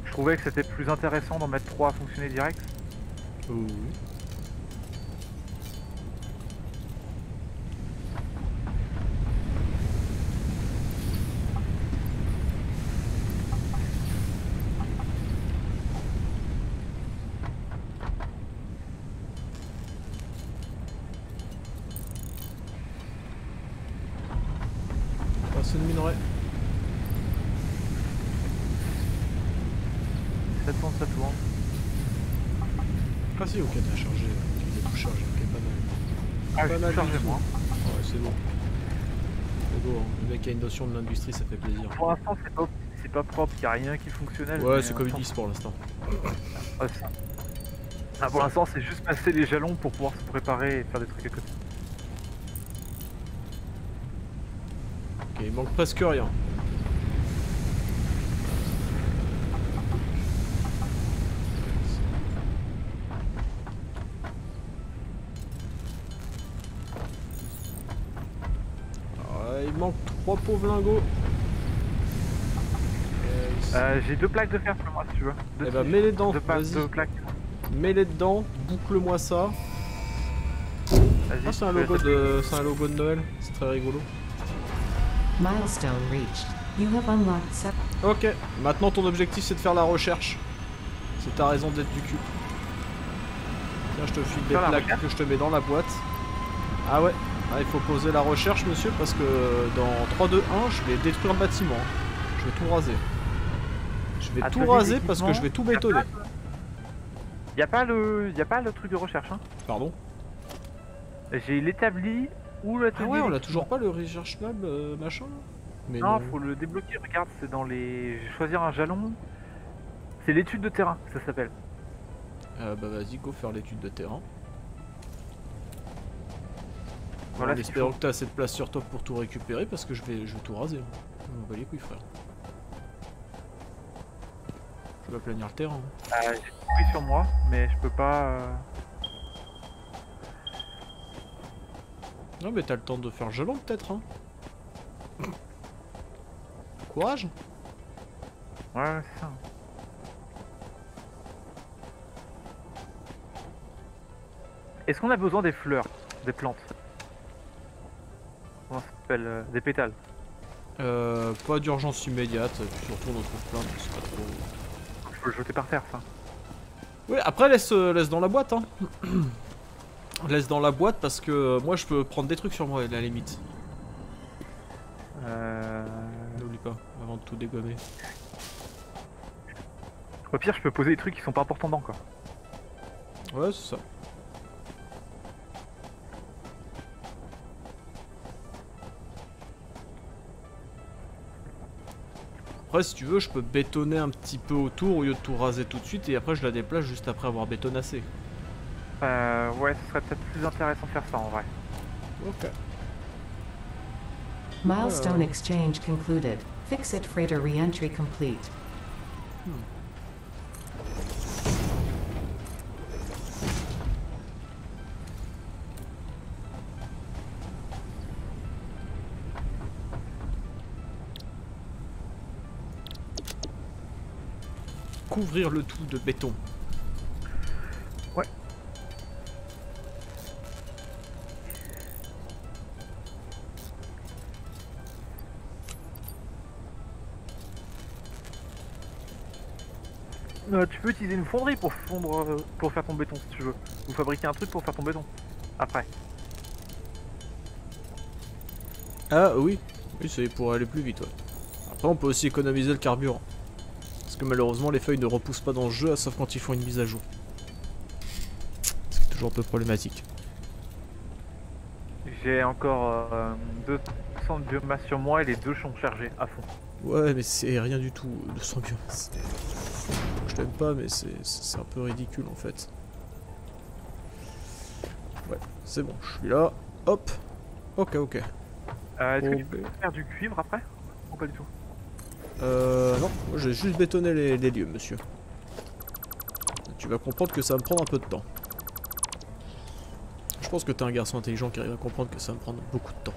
je trouvais que c'était plus intéressant d'en mettre trois à fonctionner direct. Oui. Chargez-moi. Ouais, c'est bon. C'est beau, hein. Le mec a une notion de l'industrie, ça fait plaisir. Pour l'instant, c'est pas optimisé c'est pas propre, il n'y a rien qui est fonctionnel. Ouais, c'est comme dix pour l'instant. Ah, ah, pour l'instant, c'est juste passer les jalons pour pouvoir se préparer et faire des trucs à côté. Ok, il manque presque rien. Il manque trois pauvres lingots. Euh, J'ai deux plaques de fer pour moi si tu veux. Eh bah mets-les dedans, vas-y. Mets-les dedans, boucle-moi ça. Ah, c'est un, de... un logo de Noël, c'est très rigolo. Milestone reached. You have unlocked ça. Ok, maintenant ton objectif c'est de faire la recherche. C'est ta raison d'être du cul. Tiens, je te file des plaques que je te mets dans la boîte. Ah ouais. Ah, il faut poser la recherche, monsieur, parce que dans trois, deux, un, je vais détruire un bâtiment. Je vais tout raser. Je vais Atelier tout raser parce que je vais tout bétonner. Il n'y a pas le y a pas le truc de recherche. Hein. Pardon. J'ai l'établi ou l'atelier. Ah ouais, on a toujours pas le recherche map euh, machin. Mais non, il faut le débloquer. Regarde, c'est dans les... Choisir un jalon. C'est l'étude de terrain, ça s'appelle. Euh, bah vas-y, go faire l'étude de terrain. Voilà, en espérant que tu as assez de place sur toi pour tout récupérer parce que je vais, je vais tout raser. On va les couilles, frère. Je vais planir le terrain. Euh, J'ai tout pris sur moi, mais je peux pas. Euh... Non, mais t'as le temps de faire gelon peut-être. Hein. Courage. Ouais, c'est ça. Est-ce qu'on a besoin des fleurs, des plantes? Comment ça s'appelle euh, des pétales? Euh, pas d'urgence immédiate, surtout on en trouve plein, c'est pas trop... Je peux le jeter par terre, ça. Oui, après laisse, laisse dans la boîte, hein. Laisse dans la boîte parce que moi je peux prendre des trucs sur moi, à la limite. Euh... N'oublie pas, avant de tout dégommer. Au pire, je peux poser des trucs qui sont pas importants dedans, quoi. Ouais, c'est ça. Après, si tu veux, je peux bétonner un petit peu autour au lieu de tout raser tout de suite et après je la déplace juste après avoir bétonassé. Euh, ouais, ce serait peut-être plus intéressant de faire ça en vrai. Ok. Milestone exchange concluded. Fixit freighter re-entry complete. Hmm. Couvrir le tout de béton. Ouais. Euh, tu peux utiliser une fonderie pour fondre, euh, pour faire ton béton si tu veux. Ou fabriquer un truc pour faire ton béton. Après. Ah oui. Oui, c'est pour aller plus vite. Ouais. Après, on peut aussi économiser le carburant. Parce que malheureusement les feuilles ne repoussent pas dans le jeu sauf quand ils font une mise à jour. C'est toujours un peu problématique. J'ai encore euh, deux cents biomasse sur moi et les deux sont chargés à fond. Ouais mais c'est rien du tout, deux cents biomasse. Je t'aime pas mais c'est un peu ridicule en fait. Ouais c'est bon, je suis là, hop. Ok ok. Euh, Est-ce oh, que tu peux faire du cuivre après ou pas du tout? Euh... Non, j'ai juste bétonné les, les lieux, monsieur. Tu vas comprendre que ça va me prendre un peu de temps. Je pense que t'es un garçon intelligent qui arrive à comprendre que ça va me prendre beaucoup de temps.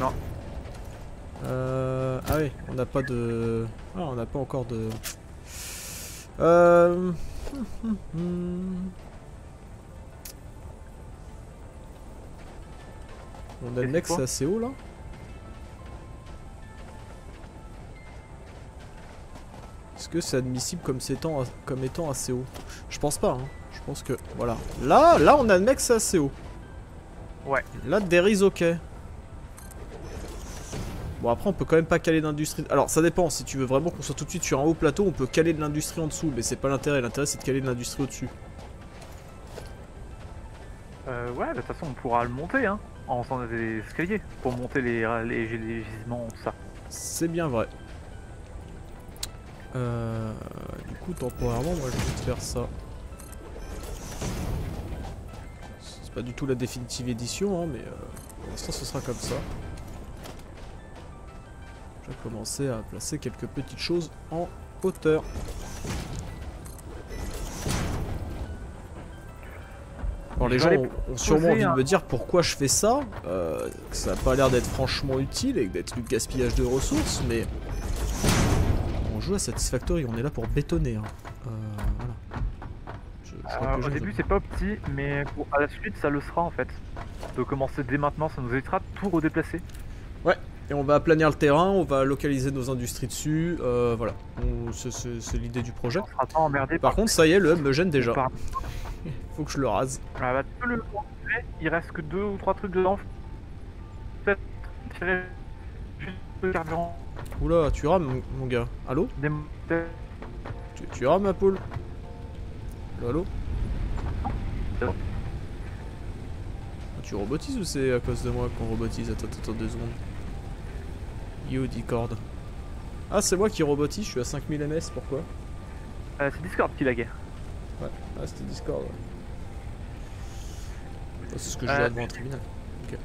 Non. Euh... Ah oui, on n'a pas de... Ah, on n'a pas encore de... Euh... On annexe assez haut, là. Est-ce que c'est admissible comme étant, comme étant assez haut? Je pense pas, hein. Je pense que... Voilà. Là, là on admet que c'est assez haut. Ouais. Là, dérive, ok. Bon, après, on peut quand même pas caler d'industrie... Alors, ça dépend. Si tu veux vraiment qu'on soit tout de suite sur un haut plateau, on peut caler de l'industrie en dessous. Mais c'est pas l'intérêt. L'intérêt, c'est de caler de l'industrie au-dessus. Euh, ouais, de toute façon, on pourra le monter, hein. En faisant des escaliers. Pour monter les, les, les gisements, ça. C'est bien vrai. Euh, du coup, temporairement, moi je vais te faire ça. C'est pas du tout la définitive édition, hein, mais euh, pour l'instant ce sera comme ça. Je vais commencer à placer quelques petites choses en hauteur. Alors les gens ont, ont sûrement envie de me dire pourquoi je fais ça, euh, que ça n'a pas l'air d'être franchement utile et d'être du gaspillage de ressources, mais on joue à Satisfactory, on est là pour bétonner. Hein. Euh, voilà. je, je euh, au début c'est pas petit, mais pour, à la suite ça le sera en fait. De commencer dès maintenant, ça nous évitera de tout redéplacer. Ouais, et on va aplanir le terrain, on va localiser nos industries dessus, euh, voilà, c'est l'idée du projet. On sera pas emmerdé par, par contre ça y est, le hub me gêne déjà. Par... Faut que je le rase. Ah bah, tout le... Il reste que deux ou trois trucs dedans. Peut-être tirer juste le carburant. Oula, tu rames mon gars. Allô Des... tu, tu rames ma poule. Allô, allô ah, tu robotises ou c'est à cause de moi qu'on robotise? Attends, attends deux secondes. Yo Discord. Ah c'est moi qui robotise, je suis à cinq mille M S, pourquoi? euh, C'est Discord qui laguait. Ouais, ah, c'était Discord. Ouais. Oh, c'est ce que je euh, devant un tribunal. Okay.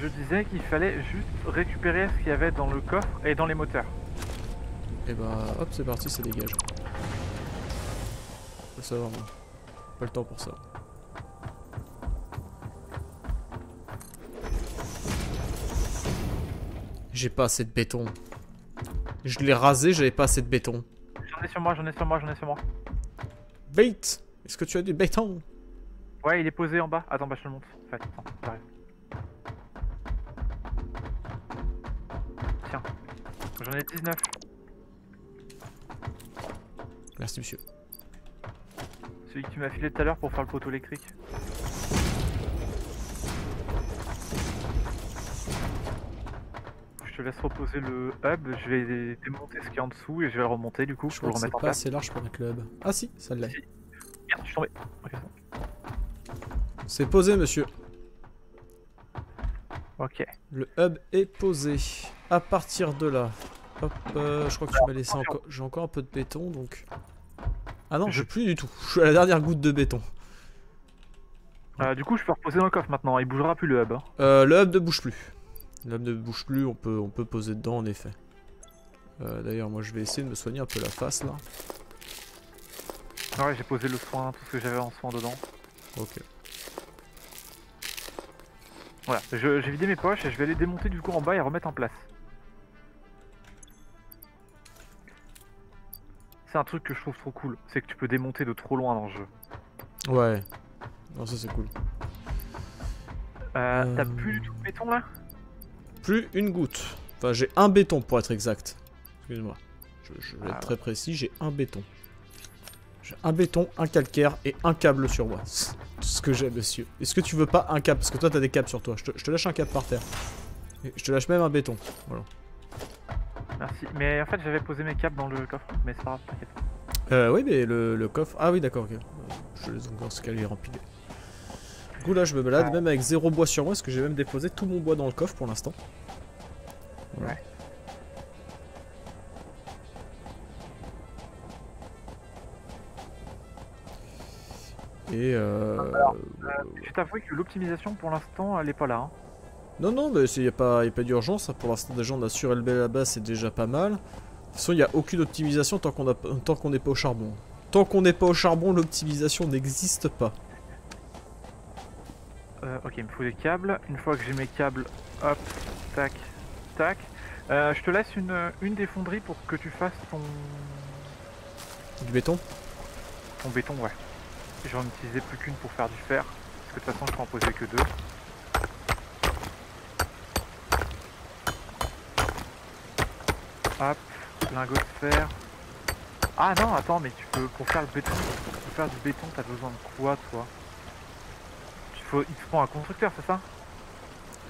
Je disais qu'il fallait juste récupérer ce qu'il y avait dans le coffre et dans les moteurs. Et bah hop, c'est parti, ça dégage. Faut savoir, moi. Pas le temps pour ça. J'ai pas assez de béton. Je l'ai rasé, j'avais pas assez de béton. J'en ai sur moi, j'en ai sur moi, j'en ai sur moi. Bait! Est-ce que tu as du béton? Ouais, il est posé en bas. Attends, bah je te le montre. Enfin, attends, j'arrive. Tiens, j'en ai dix-neuf. Merci, monsieur. Celui que tu m'as filé tout à l'heure pour faire le poteau électrique. Je te laisse reposer le hub, je vais démonter ce qu'il y a en dessous et je vais le remonter du coup. Je pour le remettre en place. C'est pas assez large pour mettre le hub. Ah si, ça l'est. Si. Merde, je suis tombé. Okay. C'est posé, monsieur. Ok. Le hub est posé. À partir de là, hop, euh, je crois que tu m'as laissé encore. J'ai encore un peu de béton donc. Ah non, j'ai plus du tout. Je suis à la dernière goutte de béton. Euh, du coup, je peux reposer dans le coffre maintenant. Il bougera plus le hub. Hein. Euh, le hub ne bouge plus. L'homme ne bouge plus, on peut, on peut poser dedans en effet. Euh, D'ailleurs, moi je vais essayer de me soigner un peu la face là. Ouais, j'ai posé le soin, tout ce que j'avais en soin dedans. Ok. Voilà, j'ai vidé mes poches et je vais aller démonter du coup en bas et remettre en place. C'est un truc que je trouve trop cool, c'est que tu peux démonter de trop loin dans le jeu. Ouais, non, ça c'est cool. Euh, euh... T'as plus du tout de béton là ? Plus une goutte. Enfin, j'ai un béton pour être exact. Excuse-moi. Je, je vais ah, être très précis. J'ai un béton. J'ai un béton, un calcaire et un câble sur moi. C'est tout ce que j'ai, monsieur. Est-ce que tu veux pas un câble? Parce que toi, t'as des câbles sur toi. Je te, je te lâche un câble par terre. Et je te lâche même un béton. Voilà. Merci. Mais en fait, j'avais posé mes câbles dans le coffre. Mais c'est pas grave, t'inquiète. Euh, oui, mais le, le coffre. Ah oui, d'accord. Okay. Je les ai encore ce qu'elle est remplie. Du coup là je me balade même avec zéro bois sur moi parce que j'ai même déposé tout mon bois dans le coffre pour l'instant. Voilà. Ouais. Et euh... Alors, euh je t'avoue que l'optimisation pour l'instant elle est pas là. Hein. Non non mais il n'y a pas, pas d'urgence, pour l'instant déjà on a sur L B là-bas, c'est déjà pas mal. De toute façon il n'y a aucune optimisation tant qu'on qu n'est pas au charbon. Tant qu'on n'est pas au charbon l'optimisation n'existe pas. Euh, ok, il me faut des câbles. Une fois que j'ai mes câbles, hop, tac, tac. Euh, je te laisse une, une des fonderies pour que tu fasses ton... Du béton? Ton béton, ouais. J'en utilisais plus qu'une pour faire du fer. Parce que de toute façon, je peux en poser que deux. Hop, lingot de fer. Ah non, attends, mais tu peux... Pour faire le béton, pour faire du béton, t'as besoin de quoi, toi? Faut, il te prend un constructeur, c'est ça?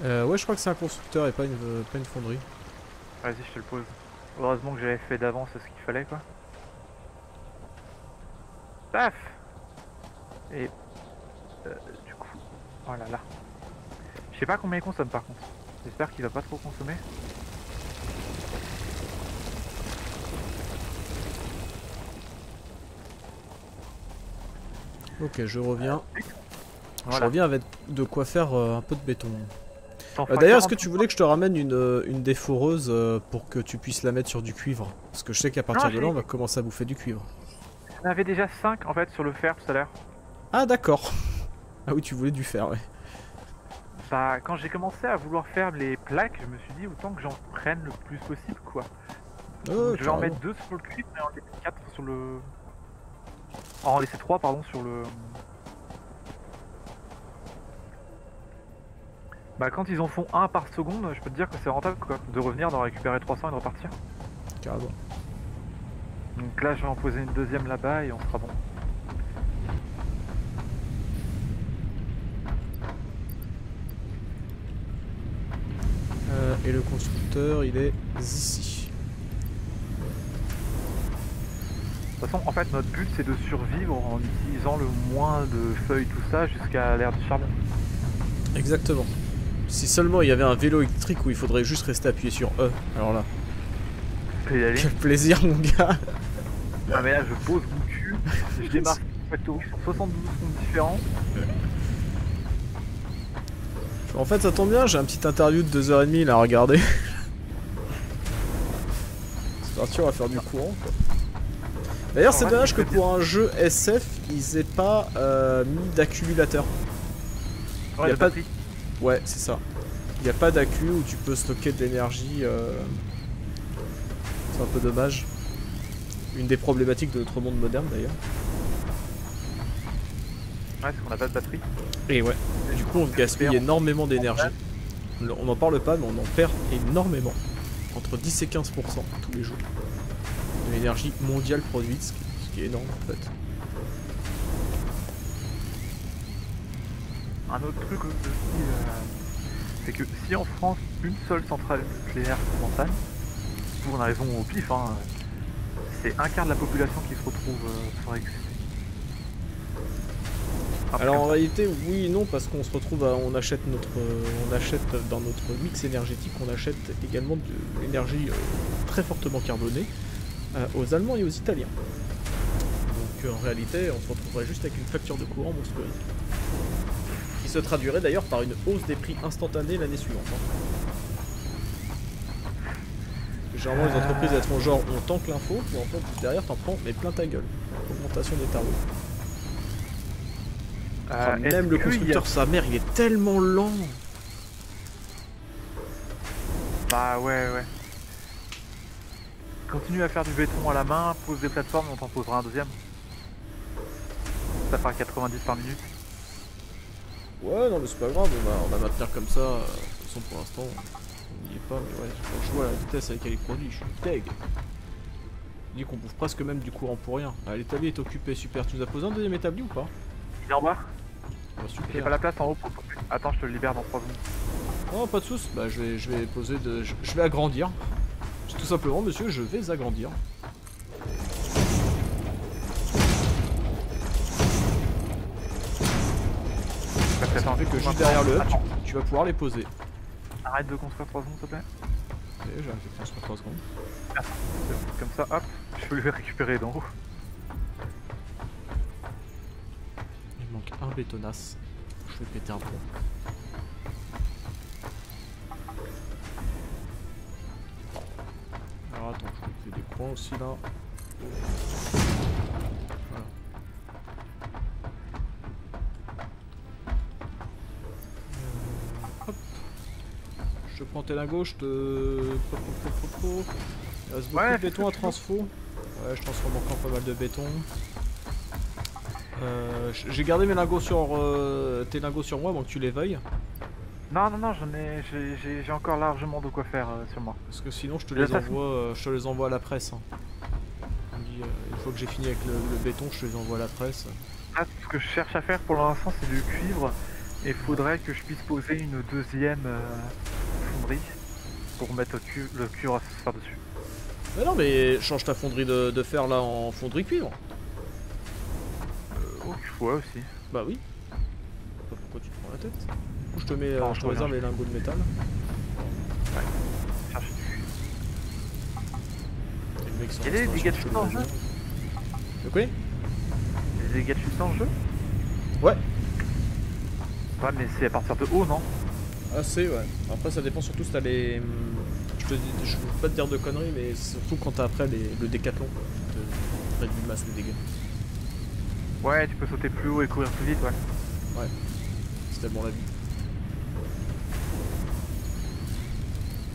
euh, Ouais, je crois que c'est un constructeur et pas une, euh, pas une fonderie. Vas-y, je te le pose. Heureusement que j'avais fait d'avance ce qu'il fallait, quoi. Paf! Et... Euh, du coup... Oh là là. Je sais pas combien il consomme, par contre. J'espère qu'il va pas trop consommer. Ok, je reviens. Voilà. Je reviens avec de quoi faire euh, un peu de béton. Euh, D'ailleurs, est-ce que tu voulais que je te ramène une, une déforeuse euh, pour que tu puisses la mettre sur du cuivre? Parce que je sais qu'à partir non, de là, on va commencer à bouffer du cuivre. On avait déjà cinq en fait sur le fer tout à l'heure. Ah d'accord. Ah oui, tu voulais du fer, ouais. Bah, quand j'ai commencé à vouloir faire les plaques, je me suis dit autant que j'en prenne le plus possible, quoi. Oh, je vais en mettre deux sur le cuivre et en laisser quatre sur le... En laisser trois, pardon, sur le... Bah quand ils en font un par seconde, je peux te dire que c'est rentable quoi, de revenir, d'en récupérer trois cents et de repartir. Carrément. Donc là je vais en poser une deuxième là-bas et on sera bon. Euh, et le constructeur il est ici. De toute façon en fait notre but c'est de survivre en utilisant le moins de feuilles tout ça jusqu'à l'ère du charbon. Exactement. Si seulement il y avait un vélo électrique où il faudrait juste rester appuyé sur E, alors là. Quel plaisir mon gars. Ah mais là je pose mon cul, je démarre en fait, sur soixante-douze secondes différents. En fait ça tombe bien, j'ai un petit interview de deux heures trente là, regardez. C'est parti, on va faire du courant quoi. D'ailleurs c'est dommage que pour un jeu S F, ils aient pas euh, mis d'accumulateur. Il y a pas de... Ouais, c'est ça. Il n'y a pas d'accu où tu peux stocker de l'énergie. Euh... C'est un peu dommage. Une des problématiques de notre monde moderne d'ailleurs. Ouais, c'est qu'on n'a pas de batterie. Et ouais. Et du coup, on gaspille énormément d'énergie. On n'en parle pas, mais on en perd énormément. Entre dix et quinze pour cent tous les jours. De l'énergie mondiale produite, ce qui est énorme en fait. Un autre truc aussi, euh, c'est que si en France, une seule centrale nucléaire se montagne, pour une raison au pif, hein, c'est un quart de la population qui se retrouve euh, sans électricité. Alors en réalité, oui et non, parce qu'on se retrouve, à, on achète notre, euh, on achète dans notre mix énergétique, on achète également de l'énergie euh, très fortement carbonée euh, aux Allemands et aux Italiens. Donc en réalité, on se retrouverait juste avec une facture de courant monstrueuse. Se traduirait d'ailleurs par une hausse des prix instantanée l'année suivante. Généralement les entreprises elles font genre on tank l'info, mais en fait derrière t'en prends mais plein ta gueule. Augmentation des tarots. Enfin, euh, même le constructeur a... sa mère il est tellement lent. Bah ouais ouais. Continue à faire du béton à la main, pose des plateformes, on t'en posera un deuxième. Ça fera quatre-vingt-dix par minute. Ouais non mais c'est pas grave, on va, on va maintenir comme ça, de toute façon pour l'instant on n'y est pas, mais ouais, quand je vois la vitesse avec laquelle il produit, je suis deg. Il dit qu'on bouffe presque même du courant pour rien. Ah, l'établi est occupé, super, tu nous as posé un deuxième établi ou pas? Il est en bas. Ah, j'ai pas la place en haut pour... Attends, je te le libère dans trois secondes. Non, pas de soucis, bah je vais, je vais poser de... Je, je vais agrandir. Tout simplement monsieur, je vais agrandir. Ça fait que juste derrière le hub, tu, tu vas pouvoir les poser. Arrête de construire trois secondes s'il te plaît. Ok, j'arrête de construire trois secondes. Ah, comme ça, hop, je peux le récupérer d'en haut. Il manque un bétonasse. Je vais péter un pont. Alors attends, je vais couper des coins aussi là. Je prends tes lingots, je te... Il reste beaucoup de béton à transfo. Ouais, je transforme encore pas mal de béton. Euh, J'ai gardé mes lingots sur euh, tes lingots sur moi avant que tu les veuilles. Non, non, non, j'en ai... J'ai encore largement de quoi faire euh, sur moi. Parce que sinon, je te, les envoie, euh, je te les envoie à la presse. Hein. On dit, euh, une fois que j'ai fini avec le, le béton, je te les envoie à la presse. Ah, ce que je cherche à faire pour l'instant, c'est du cuivre. Et faudrait que je puisse poser une deuxième... Euh... pour mettre le cuivre à se faire dessus. Mais non mais change ta fonderie de, de fer là en fonderie cuivre. Euh, oh, ouais aussi. Bah oui. Pas pourquoi tu te prends la tête. Du coup je te mets, non, je te réserve les lingots de métal. Ouais. Cherche du cuivre. Quel est les dégâts de chute en jeu? De quoi? Les dégâts de chute en jeu? Ouais. Ouais, mais c'est à partir de haut, non? Assez, ouais. Après, ça dépend surtout si t'as les... Je te dis, je veux pas te dire de conneries, mais surtout quand t'as après les... le décathlon, quoi. Te réduit le masse de dégâts. Ouais, tu peux sauter plus haut et courir plus vite, ouais. Ouais. C'est tellement la vie.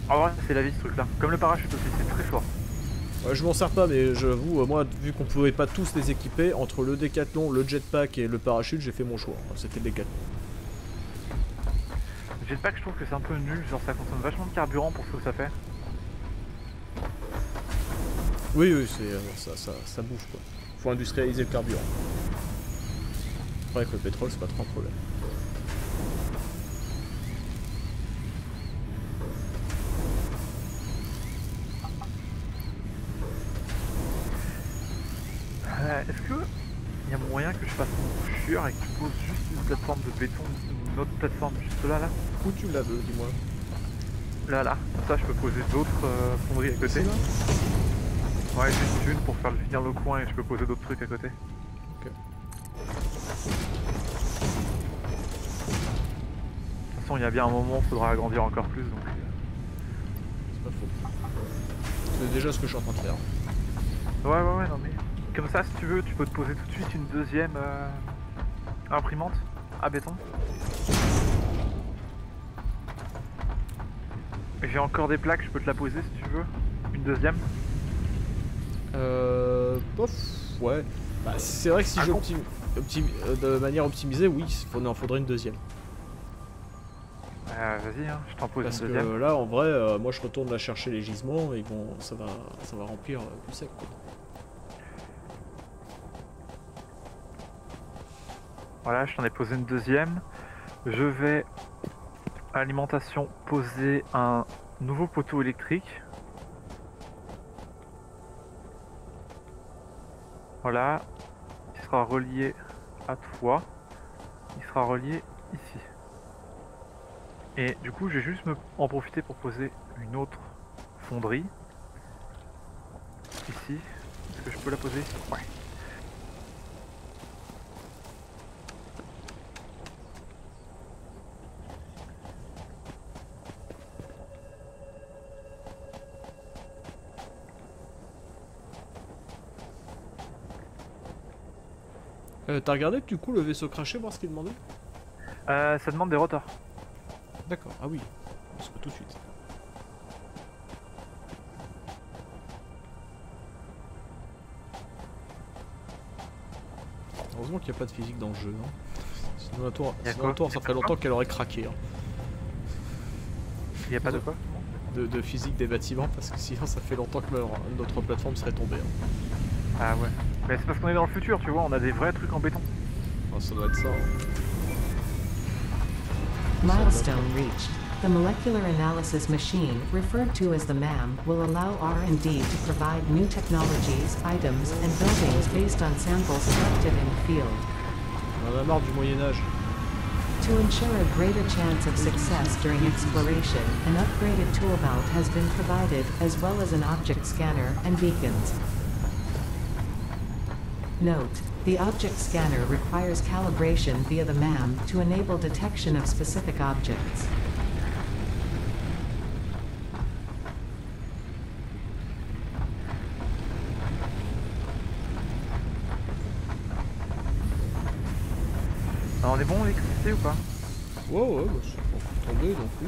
En vrai, c'est la vie, ce truc-là. Comme le parachute aussi, c'est très fort. Ouais, je m'en sers pas, mais j'avoue, euh, moi, vu qu'on pouvait pas tous les équiper, entre le décathlon, le jetpack et le parachute, j'ai fait mon choix. C'était le décathlon. Le jetpack, je trouve que c'est un peu nul, genre ça consomme vachement de carburant pour ce que ça fait. Oui, oui, c'est euh, ça, ça, ça bouffe, quoi. Faut industrialiser le carburant. Après, avec le pétrole, c'est pas trop un problème. Est-ce que il y a moyen que je fasse mon chieur et que tu poses juste une plateforme de béton, une autre plateforme juste là là? Où tu la veux, dis-moi? Là là, ça je peux poser d'autres euh, fonderies à côté. Ouais, juste une pour faire finir le coin et je peux poser d'autres trucs à côté. Ok. De toute façon, il y a bien un moment où il faudra agrandir encore plus, donc... C'est pas faux. C'est déjà ce que je suis en train de faire. Ouais, ouais, ouais, non mais... Comme ça, si tu veux, tu peux te poser tout de suite une deuxième euh, imprimante à béton. J'ai encore des plaques, je peux te la poser si tu veux. Une deuxième. Euh... Pof, ouais. Bah, c'est vrai que si j'optimise euh, de manière optimisée, oui, il en faudrait une deuxième. Euh, vas-y, hein, je t'en pose Parce une deuxième. Parce que là, en vrai, euh, moi je retourne là chercher les gisements et bon, ça va, ça va remplir le sec, quoi. Voilà, je t'en ai posé une deuxième. Je vais, à l'alimentation, poser un nouveau poteau électrique. Voilà, il sera relié à toi. Il sera relié ici. Et du coup, je vais juste me en profiter pour poser une autre fonderie. Ici. Est-ce que je peux la poser ici? Ouais. Euh, t'as regardé du coup le vaisseau craché, voir ce qu'il demandait? Euh, ça demande des rotors. D'accord, ah oui, on se voit tout de suite. Heureusement qu'il n'y a pas de physique dans le jeu, hein. Sinon la tour, sinon la tour ça ferait longtemps qu'elle aurait craqué. Hein. Il n'y a pas de quoi de, de physique des bâtiments, parce que sinon ça fait longtemps que notre plateforme serait tombée. Hein. Ah ouais. Mais c'est parce qu'on est dans le futur, tu vois, on a des vrais trucs en béton. Oh, ça doit être ça. Milestone reached. The molecular analysis machine, referred to as the M A M, will allow R and D to provide new technologies, items, and buildings based on samples selected in the field. On en a marre du Moyen-Âge. To ensure a greater chance of success during exploration, an upgraded tool belt has been provided, as well as an object scanner and beacons. Note, the object scanner requires calibration via the M A M to enable detection of specific objects. Alors on est bon avec l'électricité ou pas? Ouais ouais, bah, je suis pas tombé donc oui.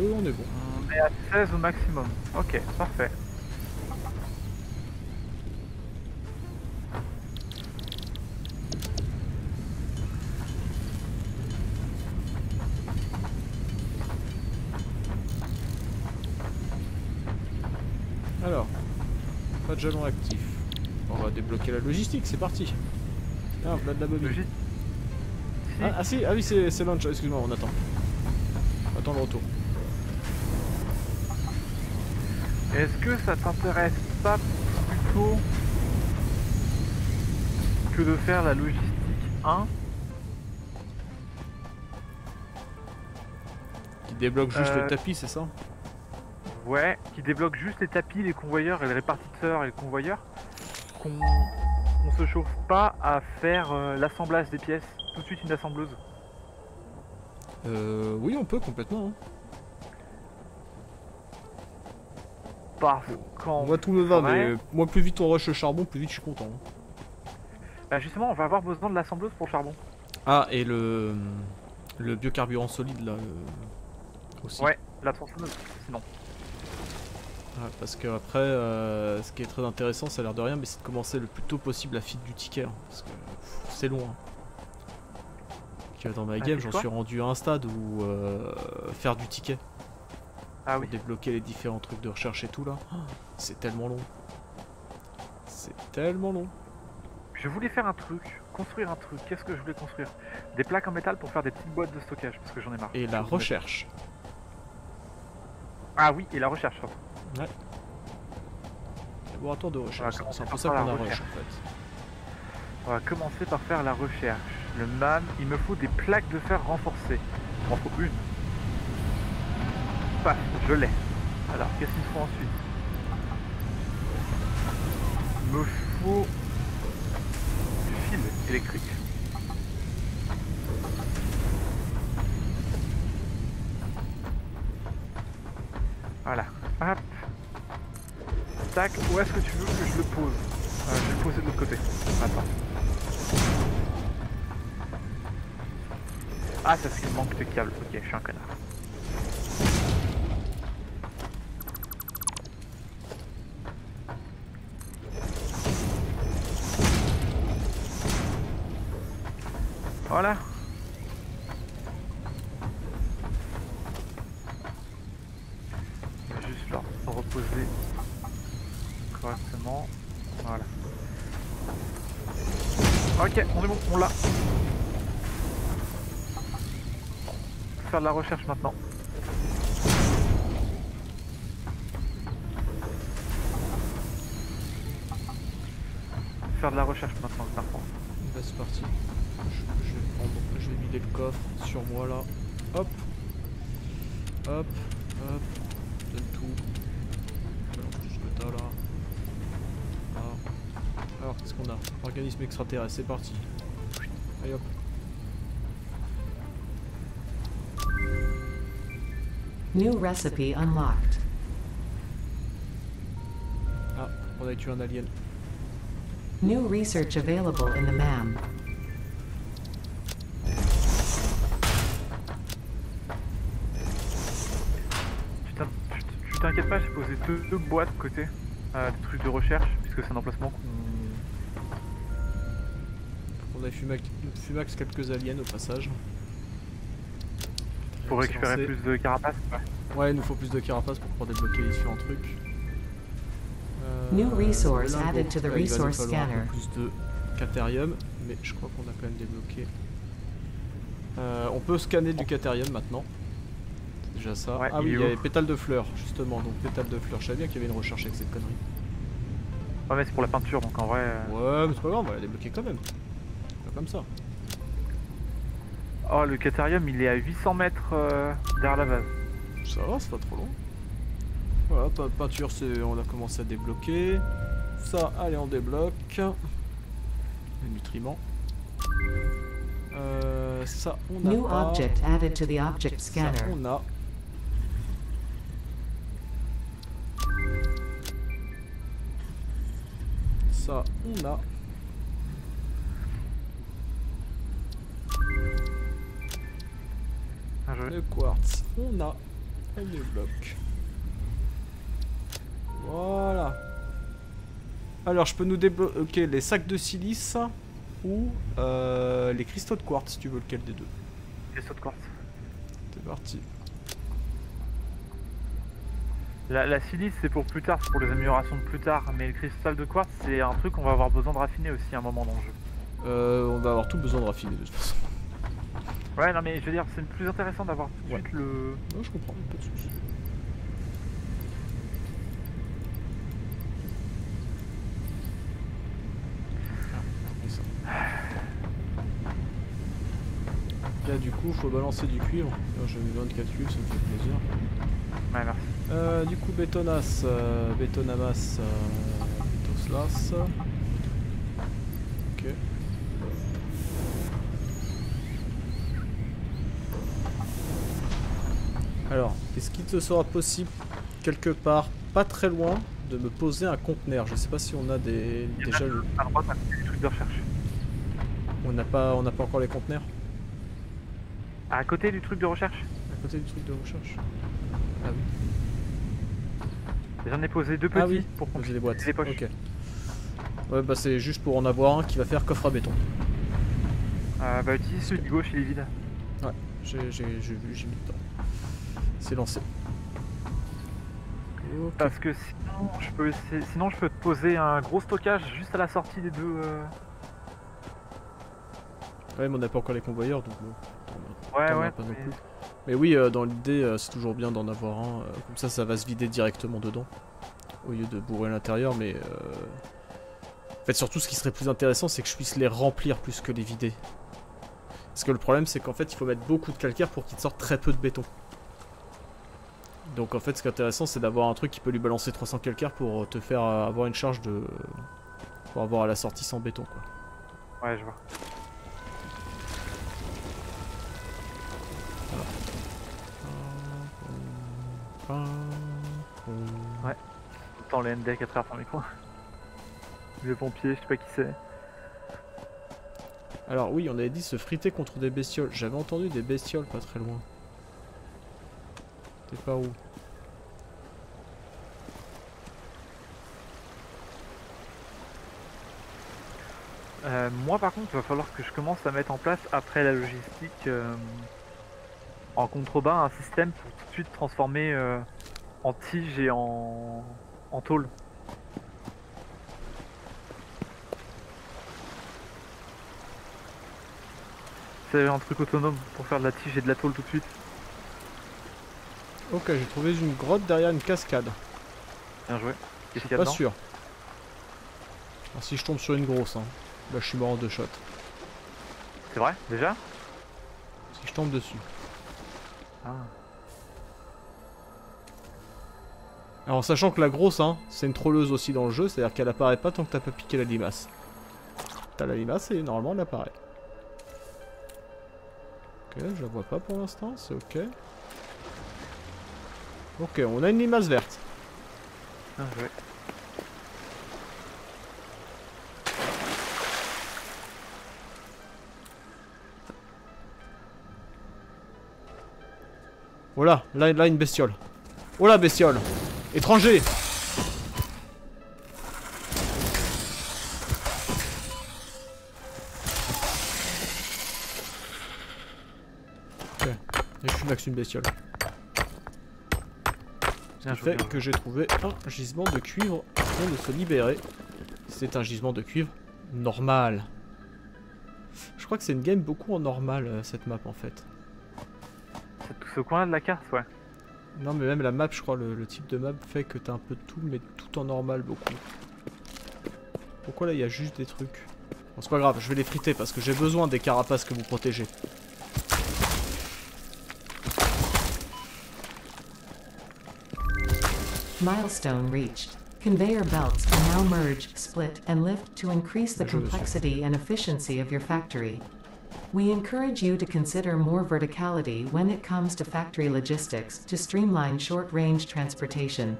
Oui, on est bon. On est à seize au maximum. Ok, parfait. Jalon actif. On va débloquer la logistique, c'est parti. Ah, on plane de la bobine. Logi si. Ah, ah si, ah oui, c'est launch, excuse-moi, on attend. On attend le retour. Est-ce que ça t'intéresse pas plutôt que de faire la logistique un qui débloque juste euh... le tapis, c'est ça? Ouais, qui débloque juste les tapis, les convoyeurs et les répartiteurs et les convoyeurs. Qu'on ne se chauffe pas à faire euh, l'assemblage des pièces. tout de suite une assembleuse? Euh... Oui, on peut complètement. Hein. Parce qu'en... Moi tout me va, mais moi plus vite on rush le charbon, plus vite je suis content. Hein. Bah justement, on va avoir besoin de l'assembleuse pour le charbon. Ah, et le... le biocarburant solide là... Euh... aussi. Ouais, la tronçonneuse, sinon. Ouais, parce que après, euh, ce qui est très intéressant, ça a l'air de rien, mais c'est de commencer le plus tôt possible la feed du ticker. Hein, parce que c'est loin. Dans ma game, j'en suis rendu à un stade où euh, faire du ticket. Ah oui. Débloquer les différents trucs de recherche et tout là. Oh, c'est tellement long. C'est tellement long. Je voulais faire un truc, construire un truc. Qu'est-ce que je voulais construire? Des plaques en métal pour faire des petites boîtes de stockage parce que j'en ai marre. Et la recherche. Ah oui, et la recherche. Ouais. Laboratoire de recherche. C'est pour ça qu'on a recherche en fait. On va commencer par faire la recherche. Le man, il me faut des plaques de fer renforcées. Il m'en faut une. Paf, je l'ai. Alors, qu'est-ce qu'il faut ensuite? Il me faut du fil électrique. Voilà. Hop. Tac, où est-ce que tu veux que je le pose? euh, Je vais le poser de l'autre côté. Attends. Ah, c'est parce qu'il manque de câble. Ok, je suis un connard. Voilà. Je vais juste leur reposer correctement. Voilà. Ok, on est bon, on l'a. Faire de la recherche maintenant. Faire de la recherche maintenant, par contre. Bah c'est parti. Je, je vais prendre, je vais vider le coffre sur moi là. Hop, hop, hop. Donne tout. Alors, juste le tas là. Ah. Alors qu'est-ce qu'on a? Organisme extraterrestre. C'est parti. Allez hop. New recipe unlocked. Ah, on a tué un alien. New research available in the M A M. Tu t'inquiètes pas, j'ai posé deux, deux boîtes côté euh, des trucs de recherche, puisque c'est un emplacement qu'on... On a fumax, fumax quelques aliens au passage. Pour récupérer censé... plus de carapaces, ouais. Ouais, il nous faut plus de carapaces pour pouvoir débloquer les différents trucs. Euh, New resource là, added to the resource scanner. Plus de cathérium, mais je crois qu'on a quand même débloqué. Euh, on peut scanner du cathérium maintenant. C'est déjà ça. Ouais, ah oui, il y avait pétales de fleurs, justement. Donc pétales de fleurs, je savais bien qu'il y avait une recherche avec cette connerie. Ouais, mais c'est pour la peinture, donc en vrai. Euh... Ouais, mais c'est pas grave, on va la débloquer quand même. Pas comme ça. Oh, le catharium il est à huit cents mètres euh, derrière la vase. Ça va, c'est pas trop long. Voilà, peinture, on a commencé à débloquer. Ça, allez, on débloque. Les nutriments. Euh, ça, on a. New pas. Object added to the object scanner. Ça, on a. Ça, on a. Le quartz, on a, on débloque. Voilà. Alors, je peux nous débloquer les sacs de silice ou euh, les cristaux de quartz, si tu veux lequel des deux. Cristaux de quartz. C'est parti. La, la silice, c'est pour plus tard, c'est pour les améliorations de plus tard, mais le cristal de quartz, c'est un truc qu'on va avoir besoin de raffiner aussi à un moment dans le jeu. Euh, on va avoir tout besoin de raffiner de toute façon. Ouais, non mais je veux dire, c'est plus intéressant d'avoir tout de suite le... Non, je comprends, pas de soucis. Là du coup, faut balancer du cuivre. J'ai mis vingt-quatre cuivres, ça me fait plaisir. Ouais, merci. Euh, du coup, bétonasse, euh, bétonamas, euh, bétoslas. Ok. Alors, est-ce qu'il te sera possible, quelque part, pas très loin, de me poser un conteneur? Je sais pas si on a des... Il y déjà... Le... À droite, des trucs de recherche. On n'a pas, on n'a pas encore les conteneurs. À côté du truc de recherche. À côté du truc de recherche. Ah oui. J'en ai posé deux petits ah oui. pour poser les boîtes. Les poches. Ok. Ouais bah c'est juste pour en avoir un qui va faire coffre à béton. Euh, bah utilise celui du gauche, il est vide. Ouais, j'ai vu, j'ai mis dedans. C'est lancé. Okay. Parce que sinon je peux, sinon je peux te poser un gros stockage juste à la sortie des deux. Euh... Ouais, mais on n'a pas encore les convoyeurs donc. Euh, ouais, ouais. Pas mais... Non plus. Mais oui, euh, dans l'idée, euh, c'est toujours bien d'en avoir un. Euh, comme ça, ça va se vider directement dedans, au lieu de bourrer à l'intérieur. Mais euh... en fait, surtout, ce qui serait plus intéressant, c'est que je puisse les remplir plus que les vider. Parce que le problème, c'est qu'en fait, il faut mettre beaucoup de calcaire pour qu'il sorte très peu de béton. Donc en fait, ce qui est intéressant, c'est d'avoir un truc qui peut lui balancer trois cents calcaire pour te faire avoir une charge de, pour avoir à la sortie sans béton, quoi. Ouais, je vois. Ouais, autant les N D à travers par mes coins. Le pompier, je sais pas qui c'est. Alors oui, on avait dit se friter contre des bestioles. J'avais entendu des bestioles pas très loin. C'est pas où. Euh, moi par contre, il va falloir que je commence à mettre en place après la logistique euh, en contrebas un système pour tout de suite transformer euh, en tige et en, en tôle. C'est un truc autonome pour faire de la tige et de la tôle tout de suite. Ok, j'ai trouvé une grotte derrière une cascade. Bien joué. Je suis pas sûr. Alors si je tombe sur une grosse, hein, là je suis mort en deux shots. C'est vrai? Déjà? Si je tombe dessus. Ah. Alors en sachant que la grosse, hein, c'est une trolleuse aussi dans le jeu, c'est-à-dire qu'elle apparaît pas tant que t'as pas piqué la limace. T'as la limace et normalement elle apparaît. Ok, je la vois pas pour l'instant, c'est ok. Ok, on a une limace verte. Ah ouais. Voilà, là, là une bestiole. Oh la bestiole! Étranger! Ok, et je suis max une bestiole. Ce qui fait que j'ai trouvé un gisement de cuivre avant de se libérer. C'est un gisement de cuivre normal. Je crois que c'est une game beaucoup en normal cette map en fait. C'est tout ce coin là de la carte, ouais. Non mais même la map je crois, le, le type de map fait que t'as un peu de tout mais tout en normal beaucoup. Pourquoi là il y a juste des trucs? Bon c'est pas grave, je vais les friter parce que j'ai besoin des carapaces que vous protégez. Milestone reached. Conveyor belts can now merge, split, and lift to increase the complexity and efficiency of your factory. We encourage you to consider more verticality when it comes to factory logistics to streamline short-range transportation.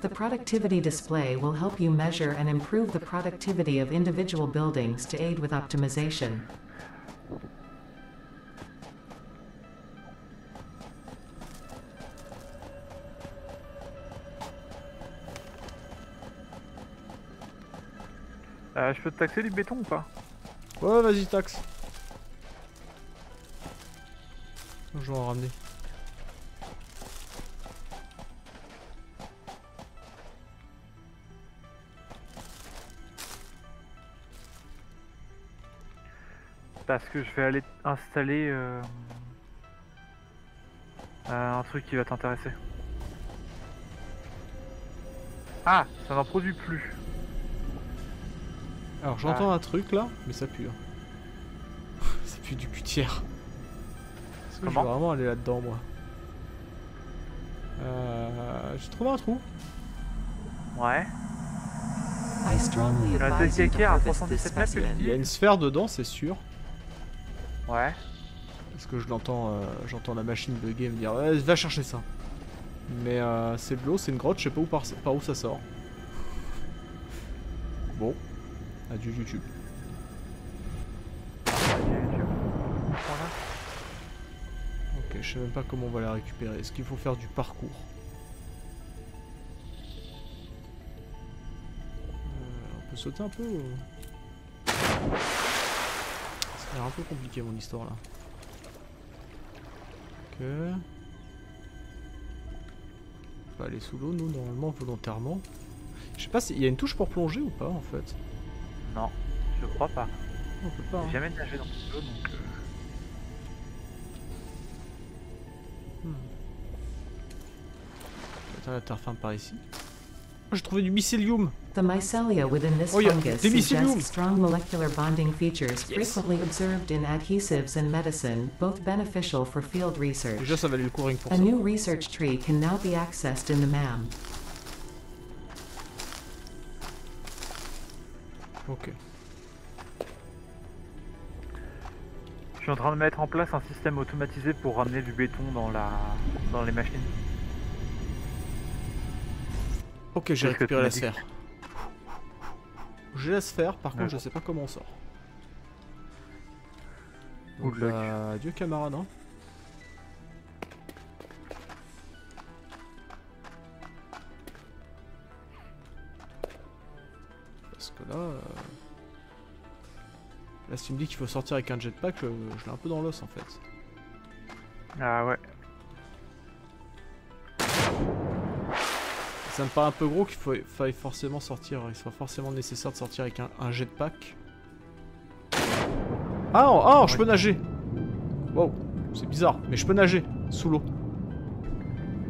The productivity display will help you measure and improve the productivity of individual buildings to aid with optimization. Euh, je peux te taxer du béton ou pas? Ouais, vas-y, taxe. Je vais en ramener. Parce que je vais aller installer euh... Euh, un truc qui va t'intéresser. Ah, ça n'en produit plus. Alors j'entends ah. un truc là, mais ça pue. Ça pue du cutière. Est-ce que je vais vraiment aller là-dedans moi? Euh... J'ai trouvé un trou. Ouais. Il y a une sphère dedans, c'est sûr. Ouais. Parce que je l'entends, euh, j'entends la machine de game dire eh, va chercher ça. Mais euh, c'est de l'eau, c'est une grotte, je sais pas où par, par où ça sort. Bon, adieu YouTube. Ok, je sais même pas comment on va la récupérer. Est-ce qu'il faut faire du parcours? euh, On peut sauter un peu ou... Ça a l'air un peu compliqué mon histoire là. Ok. On peut aller sous l'eau nous normalement volontairement. Je sais pas s'il y a une touche pour plonger ou pas en fait. Non, je crois pas. On peut pas. J'ai hein. jamais nagé dans cette eau donc. Euh... Attends, la terre ferme par ici. Oh, j'ai trouvé du mycélium. The mycelia within this oh, fungus suggests strong molecular bonding features yes. frequently observed in adhesives and medicine, both beneficial for field research. Déjà, ça valait le coup rien que pour ça. A new research tree can now be accessed in the M A M. Ok. Je suis en train de mettre en place un système automatisé pour ramener du béton dans la dans les machines. Ok, j'ai récupéré la sphère. J'ai la sphère, par contre, ouais. je sais pas comment on sort. Donc, bah, adieu camarade. Hein. Parce que là, euh... là, si tu me dis qu'il faut sortir avec un jetpack, euh, je l'ai un peu dans l'os en fait. Ah ouais. Ça me paraît un peu gros qu'il faille forcément sortir, il soit forcément nécessaire de sortir avec un, un jetpack. Ah, oh, oh, je peux nager. Wow, c'est bizarre, mais je peux nager sous l'eau.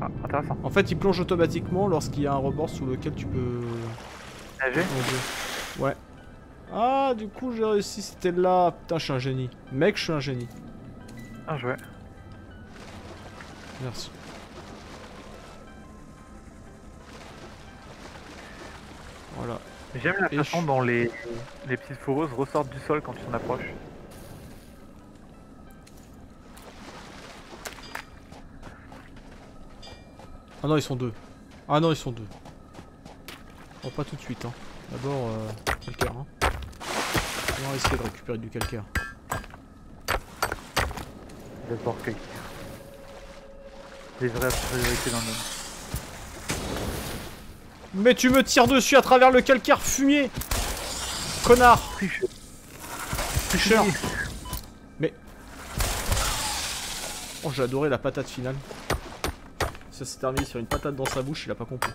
Ah, intéressant. En fait, il plonge automatiquement lorsqu'il y a un rebord sous lequel tu peux... Nager? Ouais. Ah, du coup, j'ai réussi, c'était là. Putain, je suis un génie. Mec, je suis un génie. Bien joué. Merci. Voilà. J'aime la façon dont les, les petites fourreuses ressortent du sol quand tu t'en approches. Ah non, ils sont deux. Ah non, ils sont deux. Bon, pas tout de suite. Hein. D'abord, euh, calcaire. Hein. On va essayer de récupérer du calcaire. D'abord, calcaire. Des vraies priorités dans le monde. Mais tu me tires dessus à travers le calcaire fumier, connard. Tricheur. Tricheur. Mais... Oh, j'ai adoré la patate finale. Ça s'est terminé sur une patate dans sa bouche, il a pas compris.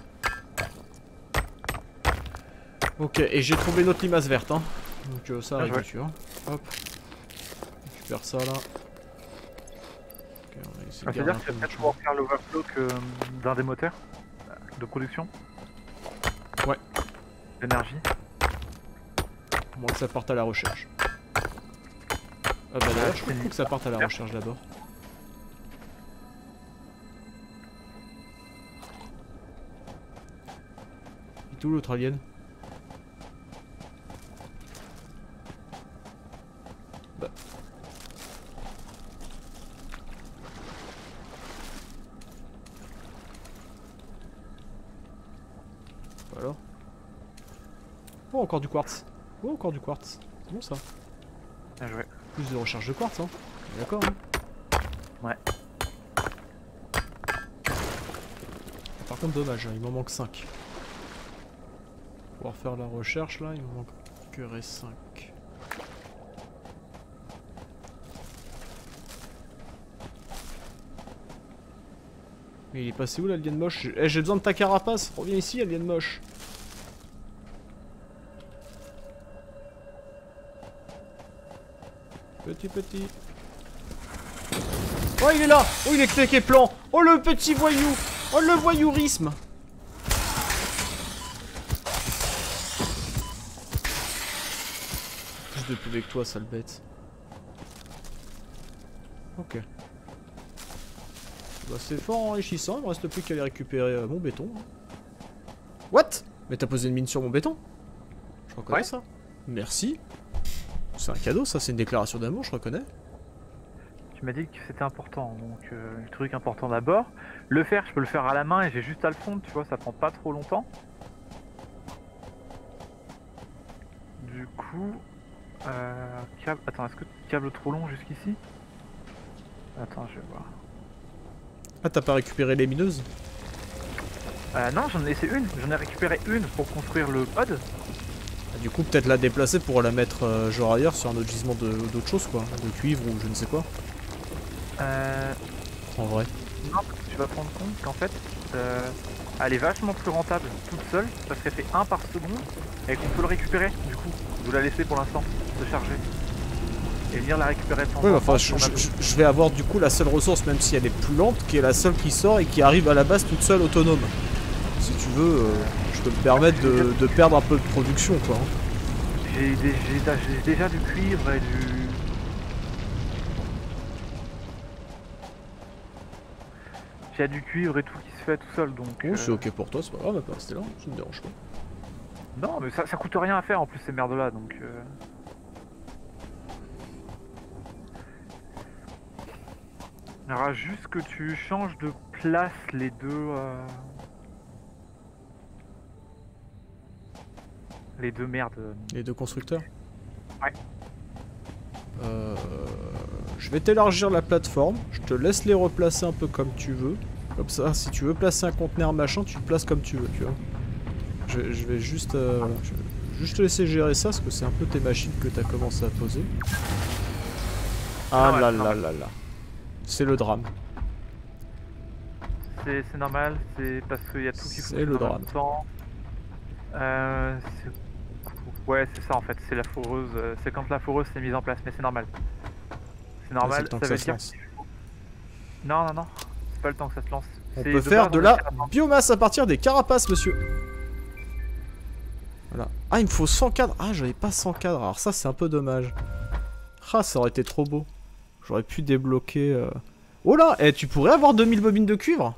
Ok, et j'ai trouvé notre limace verte, hein. Donc euh, ça arrive, tu vois. Hop. Je récupère ça, là. Okay, on va c'est-à-dire que ça va peut-être pouvoir faire l'overflow que d'un des moteurs de production. Ouais. L'énergie. Au moins que ça parte à la recherche. Ah bah d'ailleurs je comprends que ça parte à la recherche d'abord. Et tout l'autre alien. Bah. Alors. Oh, encore du quartz. Oh, encore du quartz. C'est bon ça. Bien joué. Plus de recharge de quartz, hein. D'accord, hein. Ouais. Par contre, dommage, hein, il m'en manque cinq. Pour pouvoir faire la recherche là, il me manquerait cinq. Mais il est passé où l'alien moche? Eh, j'ai besoin de ta carapace. Reviens ici, alien moche. Petit petit. Oh, il est là. Oh, il est claqué plan. Oh, le petit voyou. Oh, le voyourisme. Plus de pub que toi, sale bête. Ok. Bah, c'est fort enrichissant, il me reste plus qu'à aller récupérer euh, mon béton. What? Mais t'as posé une mine sur mon béton? Je reconnais ouais. ça. Merci. C'est un cadeau ça, c'est une déclaration d'amour, je reconnais. Tu qui m'a dit que c'était important, donc euh, le truc important d'abord. Le fer, je peux le faire à la main et j'ai juste à le prendre, tu vois, ça prend pas trop longtemps. Du coup, euh, câble... Attends, est-ce que câble trop long jusqu'ici? Attends, je vais voir. Ah, t'as pas récupéré les mineuses? Euh, non, j'en ai laissé une. J'en ai récupéré une pour construire le pod. Du coup, peut-être la déplacer pour la mettre euh, genre ailleurs sur un autre gisement d'autre chose, quoi. De cuivre ou je ne sais quoi. Euh... En vrai. Non, tu vas prendre compte qu'en fait, euh, elle est vachement plus rentable toute seule. Ça serait fait un par seconde et qu'on peut le récupérer. Du coup, vous la laissez pour l'instant se charger. Et venir la récupérer sans... Oui, enfin, je, je, je, je vais avoir du coup la seule ressource, même si elle est plus lente, qui est la seule qui sort et qui arrive à la base toute seule, autonome. Si tu veux, euh, je peux me permettre de, de perdre un peu de production, quoi. J'ai déjà, déjà du cuivre et du... J'ai du cuivre et tout qui se fait tout seul, donc... Oh, euh... c'est ok pour toi, c'est pas grave, bah, rester là, ça me dérange pas. Non, mais ça, ça coûte rien à faire en plus, ces merdes-là, donc... Euh... Il y aura juste que tu changes de place les deux... Euh... Les deux merdes. Les deux constructeurs? Ouais. Euh, je vais t'élargir la plateforme, je te laisse les replacer un peu comme tu veux. Comme ça, si tu veux placer un conteneur machin, tu le places comme tu veux, tu vois. Je, je vais juste, euh, voilà, je vais juste te laisser gérer ça, parce que c'est un peu tes machines que t'as commencé à poser. Ah, ah là ouais, là là là. C'est le drame. C'est normal, c'est parce qu'il y a tout qui fout le drame. Euh, ouais, c'est ça en fait, c'est la foreuse, c'est quand la foreuse s'est mise en place, mais c'est normal. C'est normal, ouais, ça veut dire... Non, non, non, c'est pas le temps que ça se lance. On peut faire de la biomasse à partir des carapaces, monsieur. Voilà. Ah, il me faut cent cadres. Ah, j'avais pas cent cadres, alors ça c'est un peu dommage. Ah, ça aurait été trop beau. J'aurais pu débloquer... Euh... Oh là, eh, tu pourrais avoir deux mille bobines de cuivre?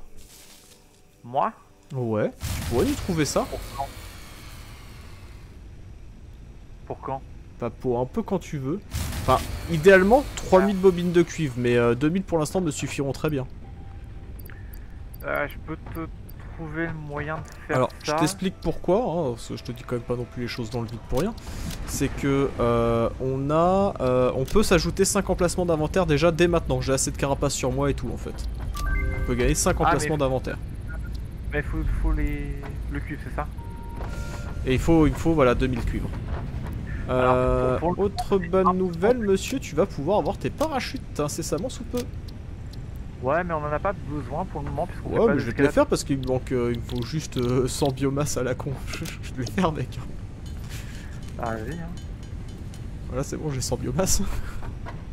Moi? Ouais, tu pourrais nous trouver ça. Pour quand? Pas pour un peu quand tu veux. Enfin, idéalement trois mille bobines de cuivre, mais euh, deux mille pour l'instant me suffiront très bien. Euh, je peux te trouver le moyen de faire... Alors, ça. Je t'explique pourquoi, hein, parce que je te dis quand même pas non plus les choses dans le vide pour rien. C'est que euh, on a, euh, on peut s'ajouter cinq emplacements d'inventaire déjà dès maintenant. J'ai assez de carapaces sur moi et tout en fait. On peut gagner cinq emplacements ah, mais... d'inventaire. Mais faut, faut les... le cuivre, c'est ça? Et il faut, il faut voilà, deux mille cuivres. Euh, Alors, autre bonne nouvelle, monsieur, tu vas pouvoir avoir tes parachutes incessamment sous peu. Ouais, mais on en a pas besoin pour le moment. Ouais, mais pas je vais te les faire parce qu'il me manque, euh, il me faut juste euh, cent biomasse à la con. je, je vais les faire, mec. Ah, vas-y. Hein. Voilà, c'est bon, j'ai cent biomasse.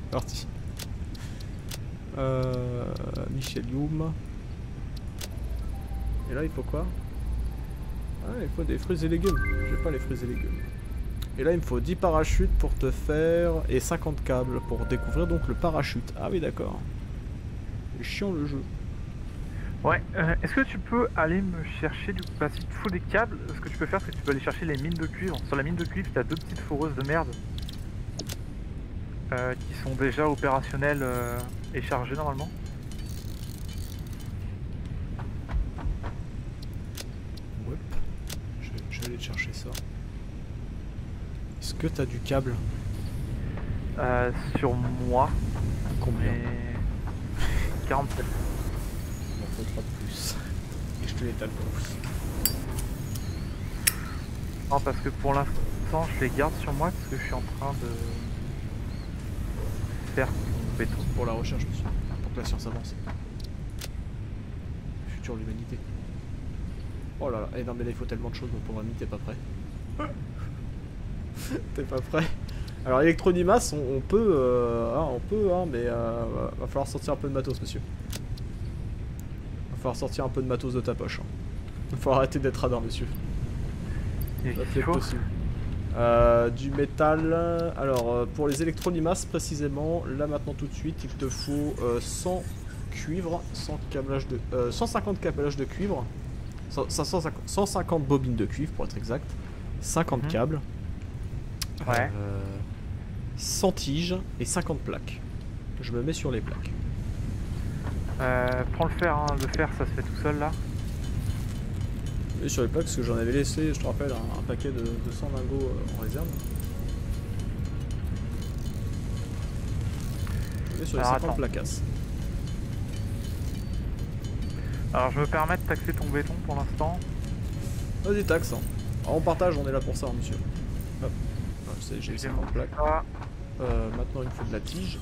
Parti. Euh, Michelium. Et là, il faut quoi? Ah, il faut des fruits et légumes. J'ai pas les fruits et légumes. Et là il me faut dix parachutes pour te faire et cinquante câbles pour découvrir donc le parachute. Ah oui d'accord. C'est chiant le jeu. Ouais, euh, est-ce que tu peux aller me chercher du coup, bah, si tu fous des câbles, ce que tu peux faire c'est que tu peux aller chercher les mines de cuivre. Sur la mine de cuivre t'as deux petites foreuses de merde euh, qui sont déjà opérationnelles euh, et chargées normalement. Ouais, je, je vais aller te chercher ça. Est-ce que t'as du câble? Euh, sur moi. Combien? Et... quarante-sept. Il m'en faut trois de plus. Et je te l'étale pour vous. Non, parce que pour l'instant, je les garde sur moi parce que je suis en train de faire mon béton. Pour la recherche, monsieur. Pour que la science avance. Futur de l'humanité. Oh là là, eh non, mais là il faut tellement de choses, mon pauvre ami, t'es pas prêt. T'es pas prêt. Alors électronimas, on, on peut, euh, hein, on peut, hein, mais euh, va falloir sortir un peu de matos, monsieur. Va falloir sortir un peu de matos de ta poche. Hein. Va falloir arrêter d'être radin, monsieur. C'est possible. Euh, du métal. Alors euh, pour les électronimas précisément, là maintenant tout de suite, il te faut euh, cent cuivre, cent câblage de, euh, cent cinquante câblages de cuivre, cent cinquante bobines de cuivre pour être exact, cinquante mmh. câbles. Ouais. Euh, cent tiges et cinquante plaques. je me mets sur les plaques. Euh, prends le fer, hein. Le fer ça se fait tout seul là. Et sur les plaques parce que j'en avais laissé, je te rappelle, un, un paquet de deux cents lingots en réserve. Et sur les cinquante placasses. Alors je me permets de taxer ton béton pour l'instant. Vas-y taxe. Hein. Alors, on partage, on est là pour ça hein, monsieur. Hop, j'ai cinquante plaques. Euh, maintenant il me faut de la tige.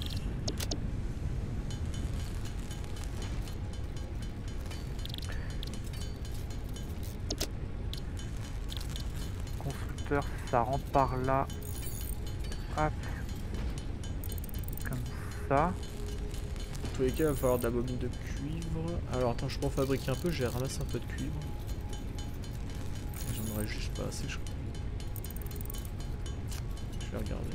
Constructeur, ça rentre par là. Hop. Comme ça. En tous les cas il va falloir de la bobine de cuivre. Alors attends, je peux en fabriquer un peu, j'ai ramassé un peu de cuivre. J'en aurais juste pas assez je crois. Je vais regarder.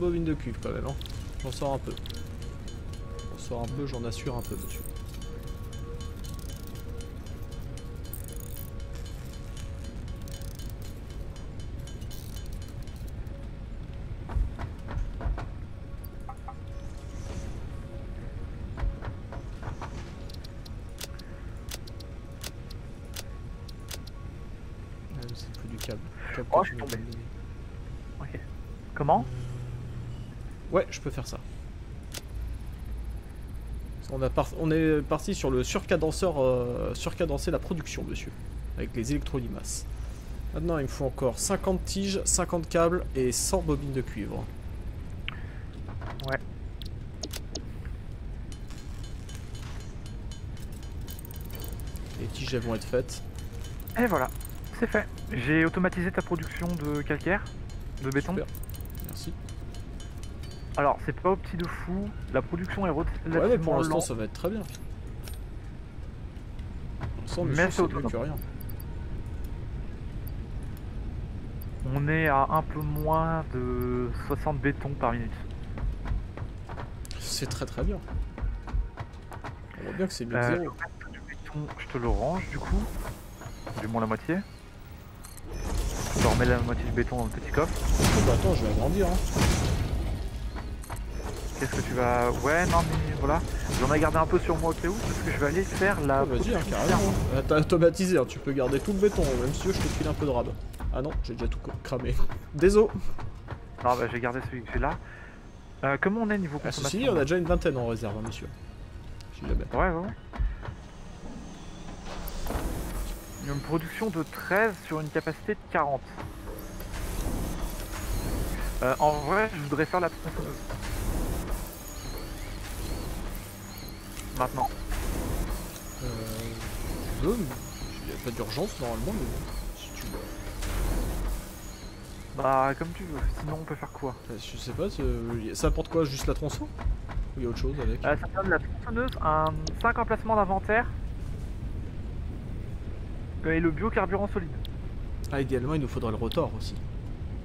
Bobine de cuivre quand même, hein. J'en sors un peu. J'en sors un peu, j'en assure un peu monsieur. C'est plus du câble. câble oh, je tombé. Okay. Comment ? Ouais, je peux faire ça. On, a par... On est parti sur le surcadenceur, euh, surcadencer la production, monsieur. Avec les électrolimaces. Maintenant, il me faut encore cinquante tiges, cinquante câbles et cent bobines de cuivre. Ouais. Les tiges, elles vont être faites. Et voilà, c'est fait. J'ai automatisé ta production de calcaire, de béton. Super. Merci. Alors c'est pas au petit de fou, la production est relativement lente. Ouais mais pour l'instant ça va être très bien. Pour mais c'est autonome. Rien. On est à un peu moins de soixante bétons par minute. C'est très très bien. On voit bien que c'est mieux que zéro. Du béton, je te le range du coup. Du moins la moitié. Je te remets la moitié du béton dans le petit coffre. Oh bah attends, je vais agrandir hein. Qu'est-ce que tu vas... Ouais, non, mais voilà. J'en ai gardé un peu sur moi au cas où, parce que je vais aller faire la... Oh, vas-y, hein, carrément. Euh, T'as automatisé, hein. Tu peux garder tout le béton, même si je te file un peu de rab. Ah non, j'ai déjà tout cramé. Désolé. Non, bah j'ai gardé celui que j'ai là. Euh, comment on est niveau consommation? Ah, ceci, on a déjà une vingtaine en réserve, hein, monsieur. Si jamais. Ouais, ouais, ouais. Une production de treize sur une capacité de quarante. Euh, en vrai, je voudrais faire la tronçonneuse. Maintenant. Euh... Je veux, mais... Il n'y a pas d'urgence normalement, mais bon, si tu veux. Bah, comme tu veux, sinon on peut faire quoi? Je sais pas, ça apporte quoi? Juste la tronçonneuse? Ou il y a autre chose avec? euh, Ça donne la tronçonneuse, un cinq emplacements d'inventaire et le biocarburant solide. Ah, idéalement il nous faudrait le rotor aussi,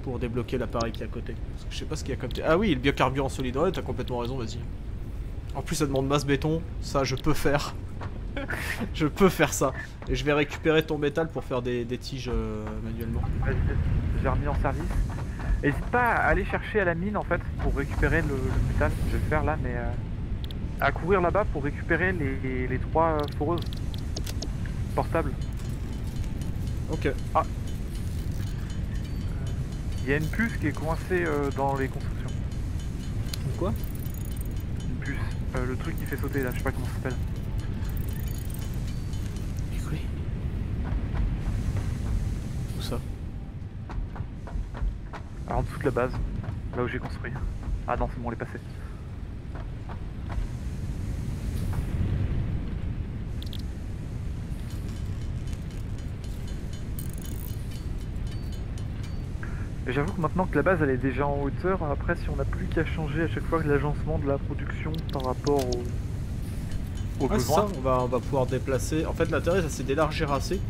pour débloquer l'appareil qui est à côté. Parce que je sais pas ce qu'il y a comme... Ah oui, le biocarburant solide, ouais, t'as complètement raison, vas-y. En plus ça demande masse béton, ça je peux faire. Je peux faire ça. Et je vais récupérer ton métal pour faire des, des tiges euh, manuellement. J'ai remis en service. N'hésite pas à aller chercher à la mine en fait pour récupérer le, le métal. Je vais le faire là mais... Euh, à courir là-bas pour récupérer les, les, les trois foreuses portables. Ok. Ah. Il y a une puce qui est coincée euh, dans les constructions. Quoi ? Une puce. Euh, le truc qui fait sauter là, je sais pas comment ça s'appelle. Oui. Où ça? Ah, en dessous de la base, là où j'ai construit. Ah non, c'est bon, on est passé. J'avoue que maintenant que la base elle est déjà en hauteur, après si on n'a plus qu'à changer à chaque fois l'agencement de la production par rapport au, au ah, besoin. Ça, on va, on va pouvoir déplacer. En fait l'intérêt c'est d'élargir assez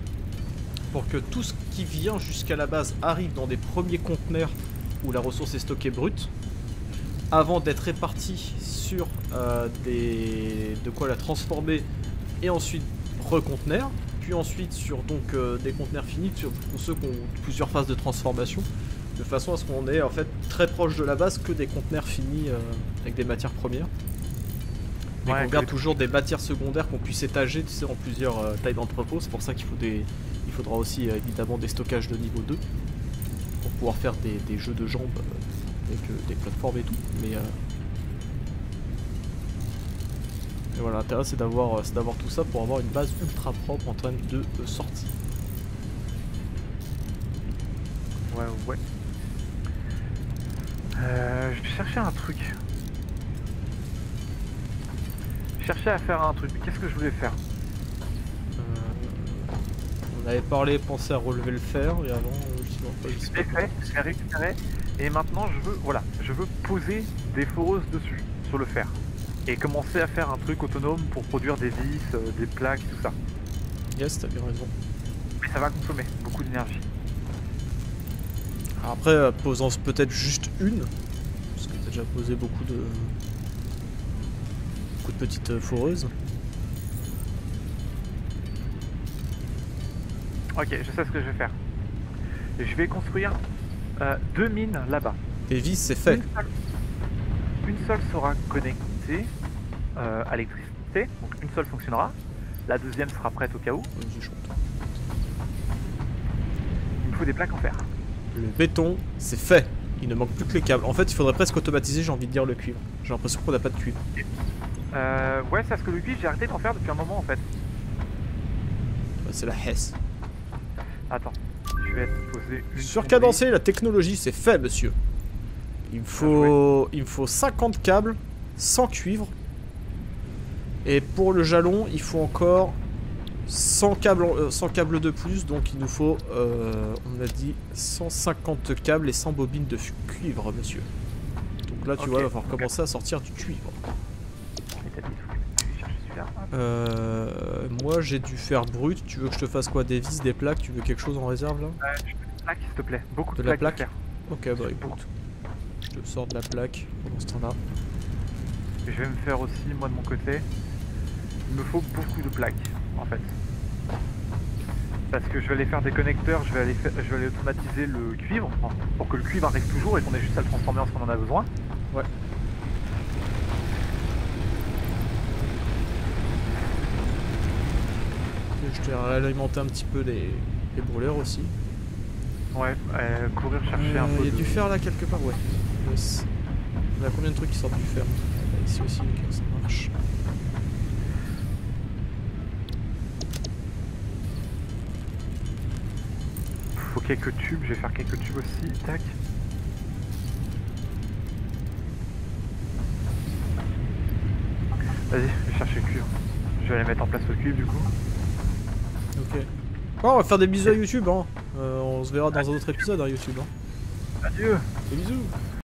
pour que tout ce qui vient jusqu'à la base arrive dans des premiers conteneurs où la ressource est stockée brute avant d'être répartie sur euh, des... de quoi la transformer et ensuite reconteneur, puis ensuite sur donc euh, des conteneurs finis sur ceux qui ont plusieurs phases de transformation, de façon à ce qu'on ait en fait très proche de la base que des conteneurs finis euh, avec des matières premières. Et ouais, qu'on garde toujours des matières secondaires qu'on puisse étager, tu sais, en plusieurs euh, tailles d'entrepôt. C'est pour ça qu'il faut des... il faudra aussi euh, évidemment des stockages de niveau deux pour pouvoir faire des, des jeux de jambes euh, avec euh, des plateformes et tout. Mais euh... Et voilà, l'intérêt c'est d'avoir tout ça pour avoir une base ultra propre en termes de euh, sortie. Ouais, ouais. Euh, je cherchais un truc. Je cherchais à faire un truc, mais qu'est-ce que je voulais faire? euh, On avait parlé, pensé à relever le fer, et avant, justement, pas je l'ai fait, je l'ai récupéré, et maintenant je veux, voilà, je veux poser des foreuses dessus, sur le fer. Et commencer à faire un truc autonome pour produire des vis, euh, des plaques, tout ça. Yes, t'as bien raison. Mais ça va consommer beaucoup d'énergie. Après, euh, posant peut-être juste une, parce que t'as déjà posé beaucoup de, beaucoup de petites euh, foreuses. Ok, je sais ce que je vais faire. Je vais construire euh, deux mines là-bas. Des vis, c'est fait. Une seule, une seule sera connectée. Euh, à l'électricité, donc une seule fonctionnera, la deuxième sera prête au cas où. Il me faut des plaques en fer. Le béton, c'est fait. Il ne manque plus que les câbles. En fait, il faudrait presque automatiser, j'ai envie de dire, le cuivre. J'ai l'impression qu'on n'a pas de cuivre. Euh, ouais, c'est parce que le cuivre, j'ai arrêté d'en faire depuis un moment en fait. Ouais, c'est la Hesse. Attends, je vais te poser une. Surcadencer la technologie, c'est fait, monsieur. Il me faut, il me faut cinquante câbles. cent cuivre. Et pour le jalon, il faut encore cent câbles, euh, cent câbles de plus. Donc il nous faut, euh, on a dit, cent cinquante câbles et cent bobines de cuivre, monsieur. Donc là, tu okay, vois, il va falloir okay. commencer à sortir du cuivre. Euh, moi, j'ai du fer brut. Tu veux que je te fasse quoi? Des vis, des plaques? Tu veux quelque chose en réserve, là? euh, Je veux des plaques, s'il te plaît. Beaucoup de, de la plaque. De fer. Ok, bah écoute. Je te sors de la plaque pendant ce temps-là. Je vais me faire aussi, moi de mon côté, il me faut beaucoup de plaques en fait. Parce que je vais aller faire des connecteurs, je vais aller, faire, je vais aller automatiser le cuivre pour que le cuivre arrive toujours et qu'on ait juste à le transformer en ce qu'on en a besoin. Ouais. Je t'ai alimenté un petit peu les, les brûleurs aussi. Ouais, euh, courir chercher euh, un peu. Il y a de... du fer là quelque part, ouais. Yes. On a combien de trucs qui sortent du fer? Ici aussi, donc ça marche. Faut quelques tubes, je vais faire quelques tubes aussi, tac. Vas-y, je vais chercher le cuivre. Je vais aller mettre en place le cuivre du coup. Ok. Oh, on va faire des bisous à YouTube, hein. Euh, on se verra dans un autre épisode, hein, YouTube. Hein. Adieu. Des bisous.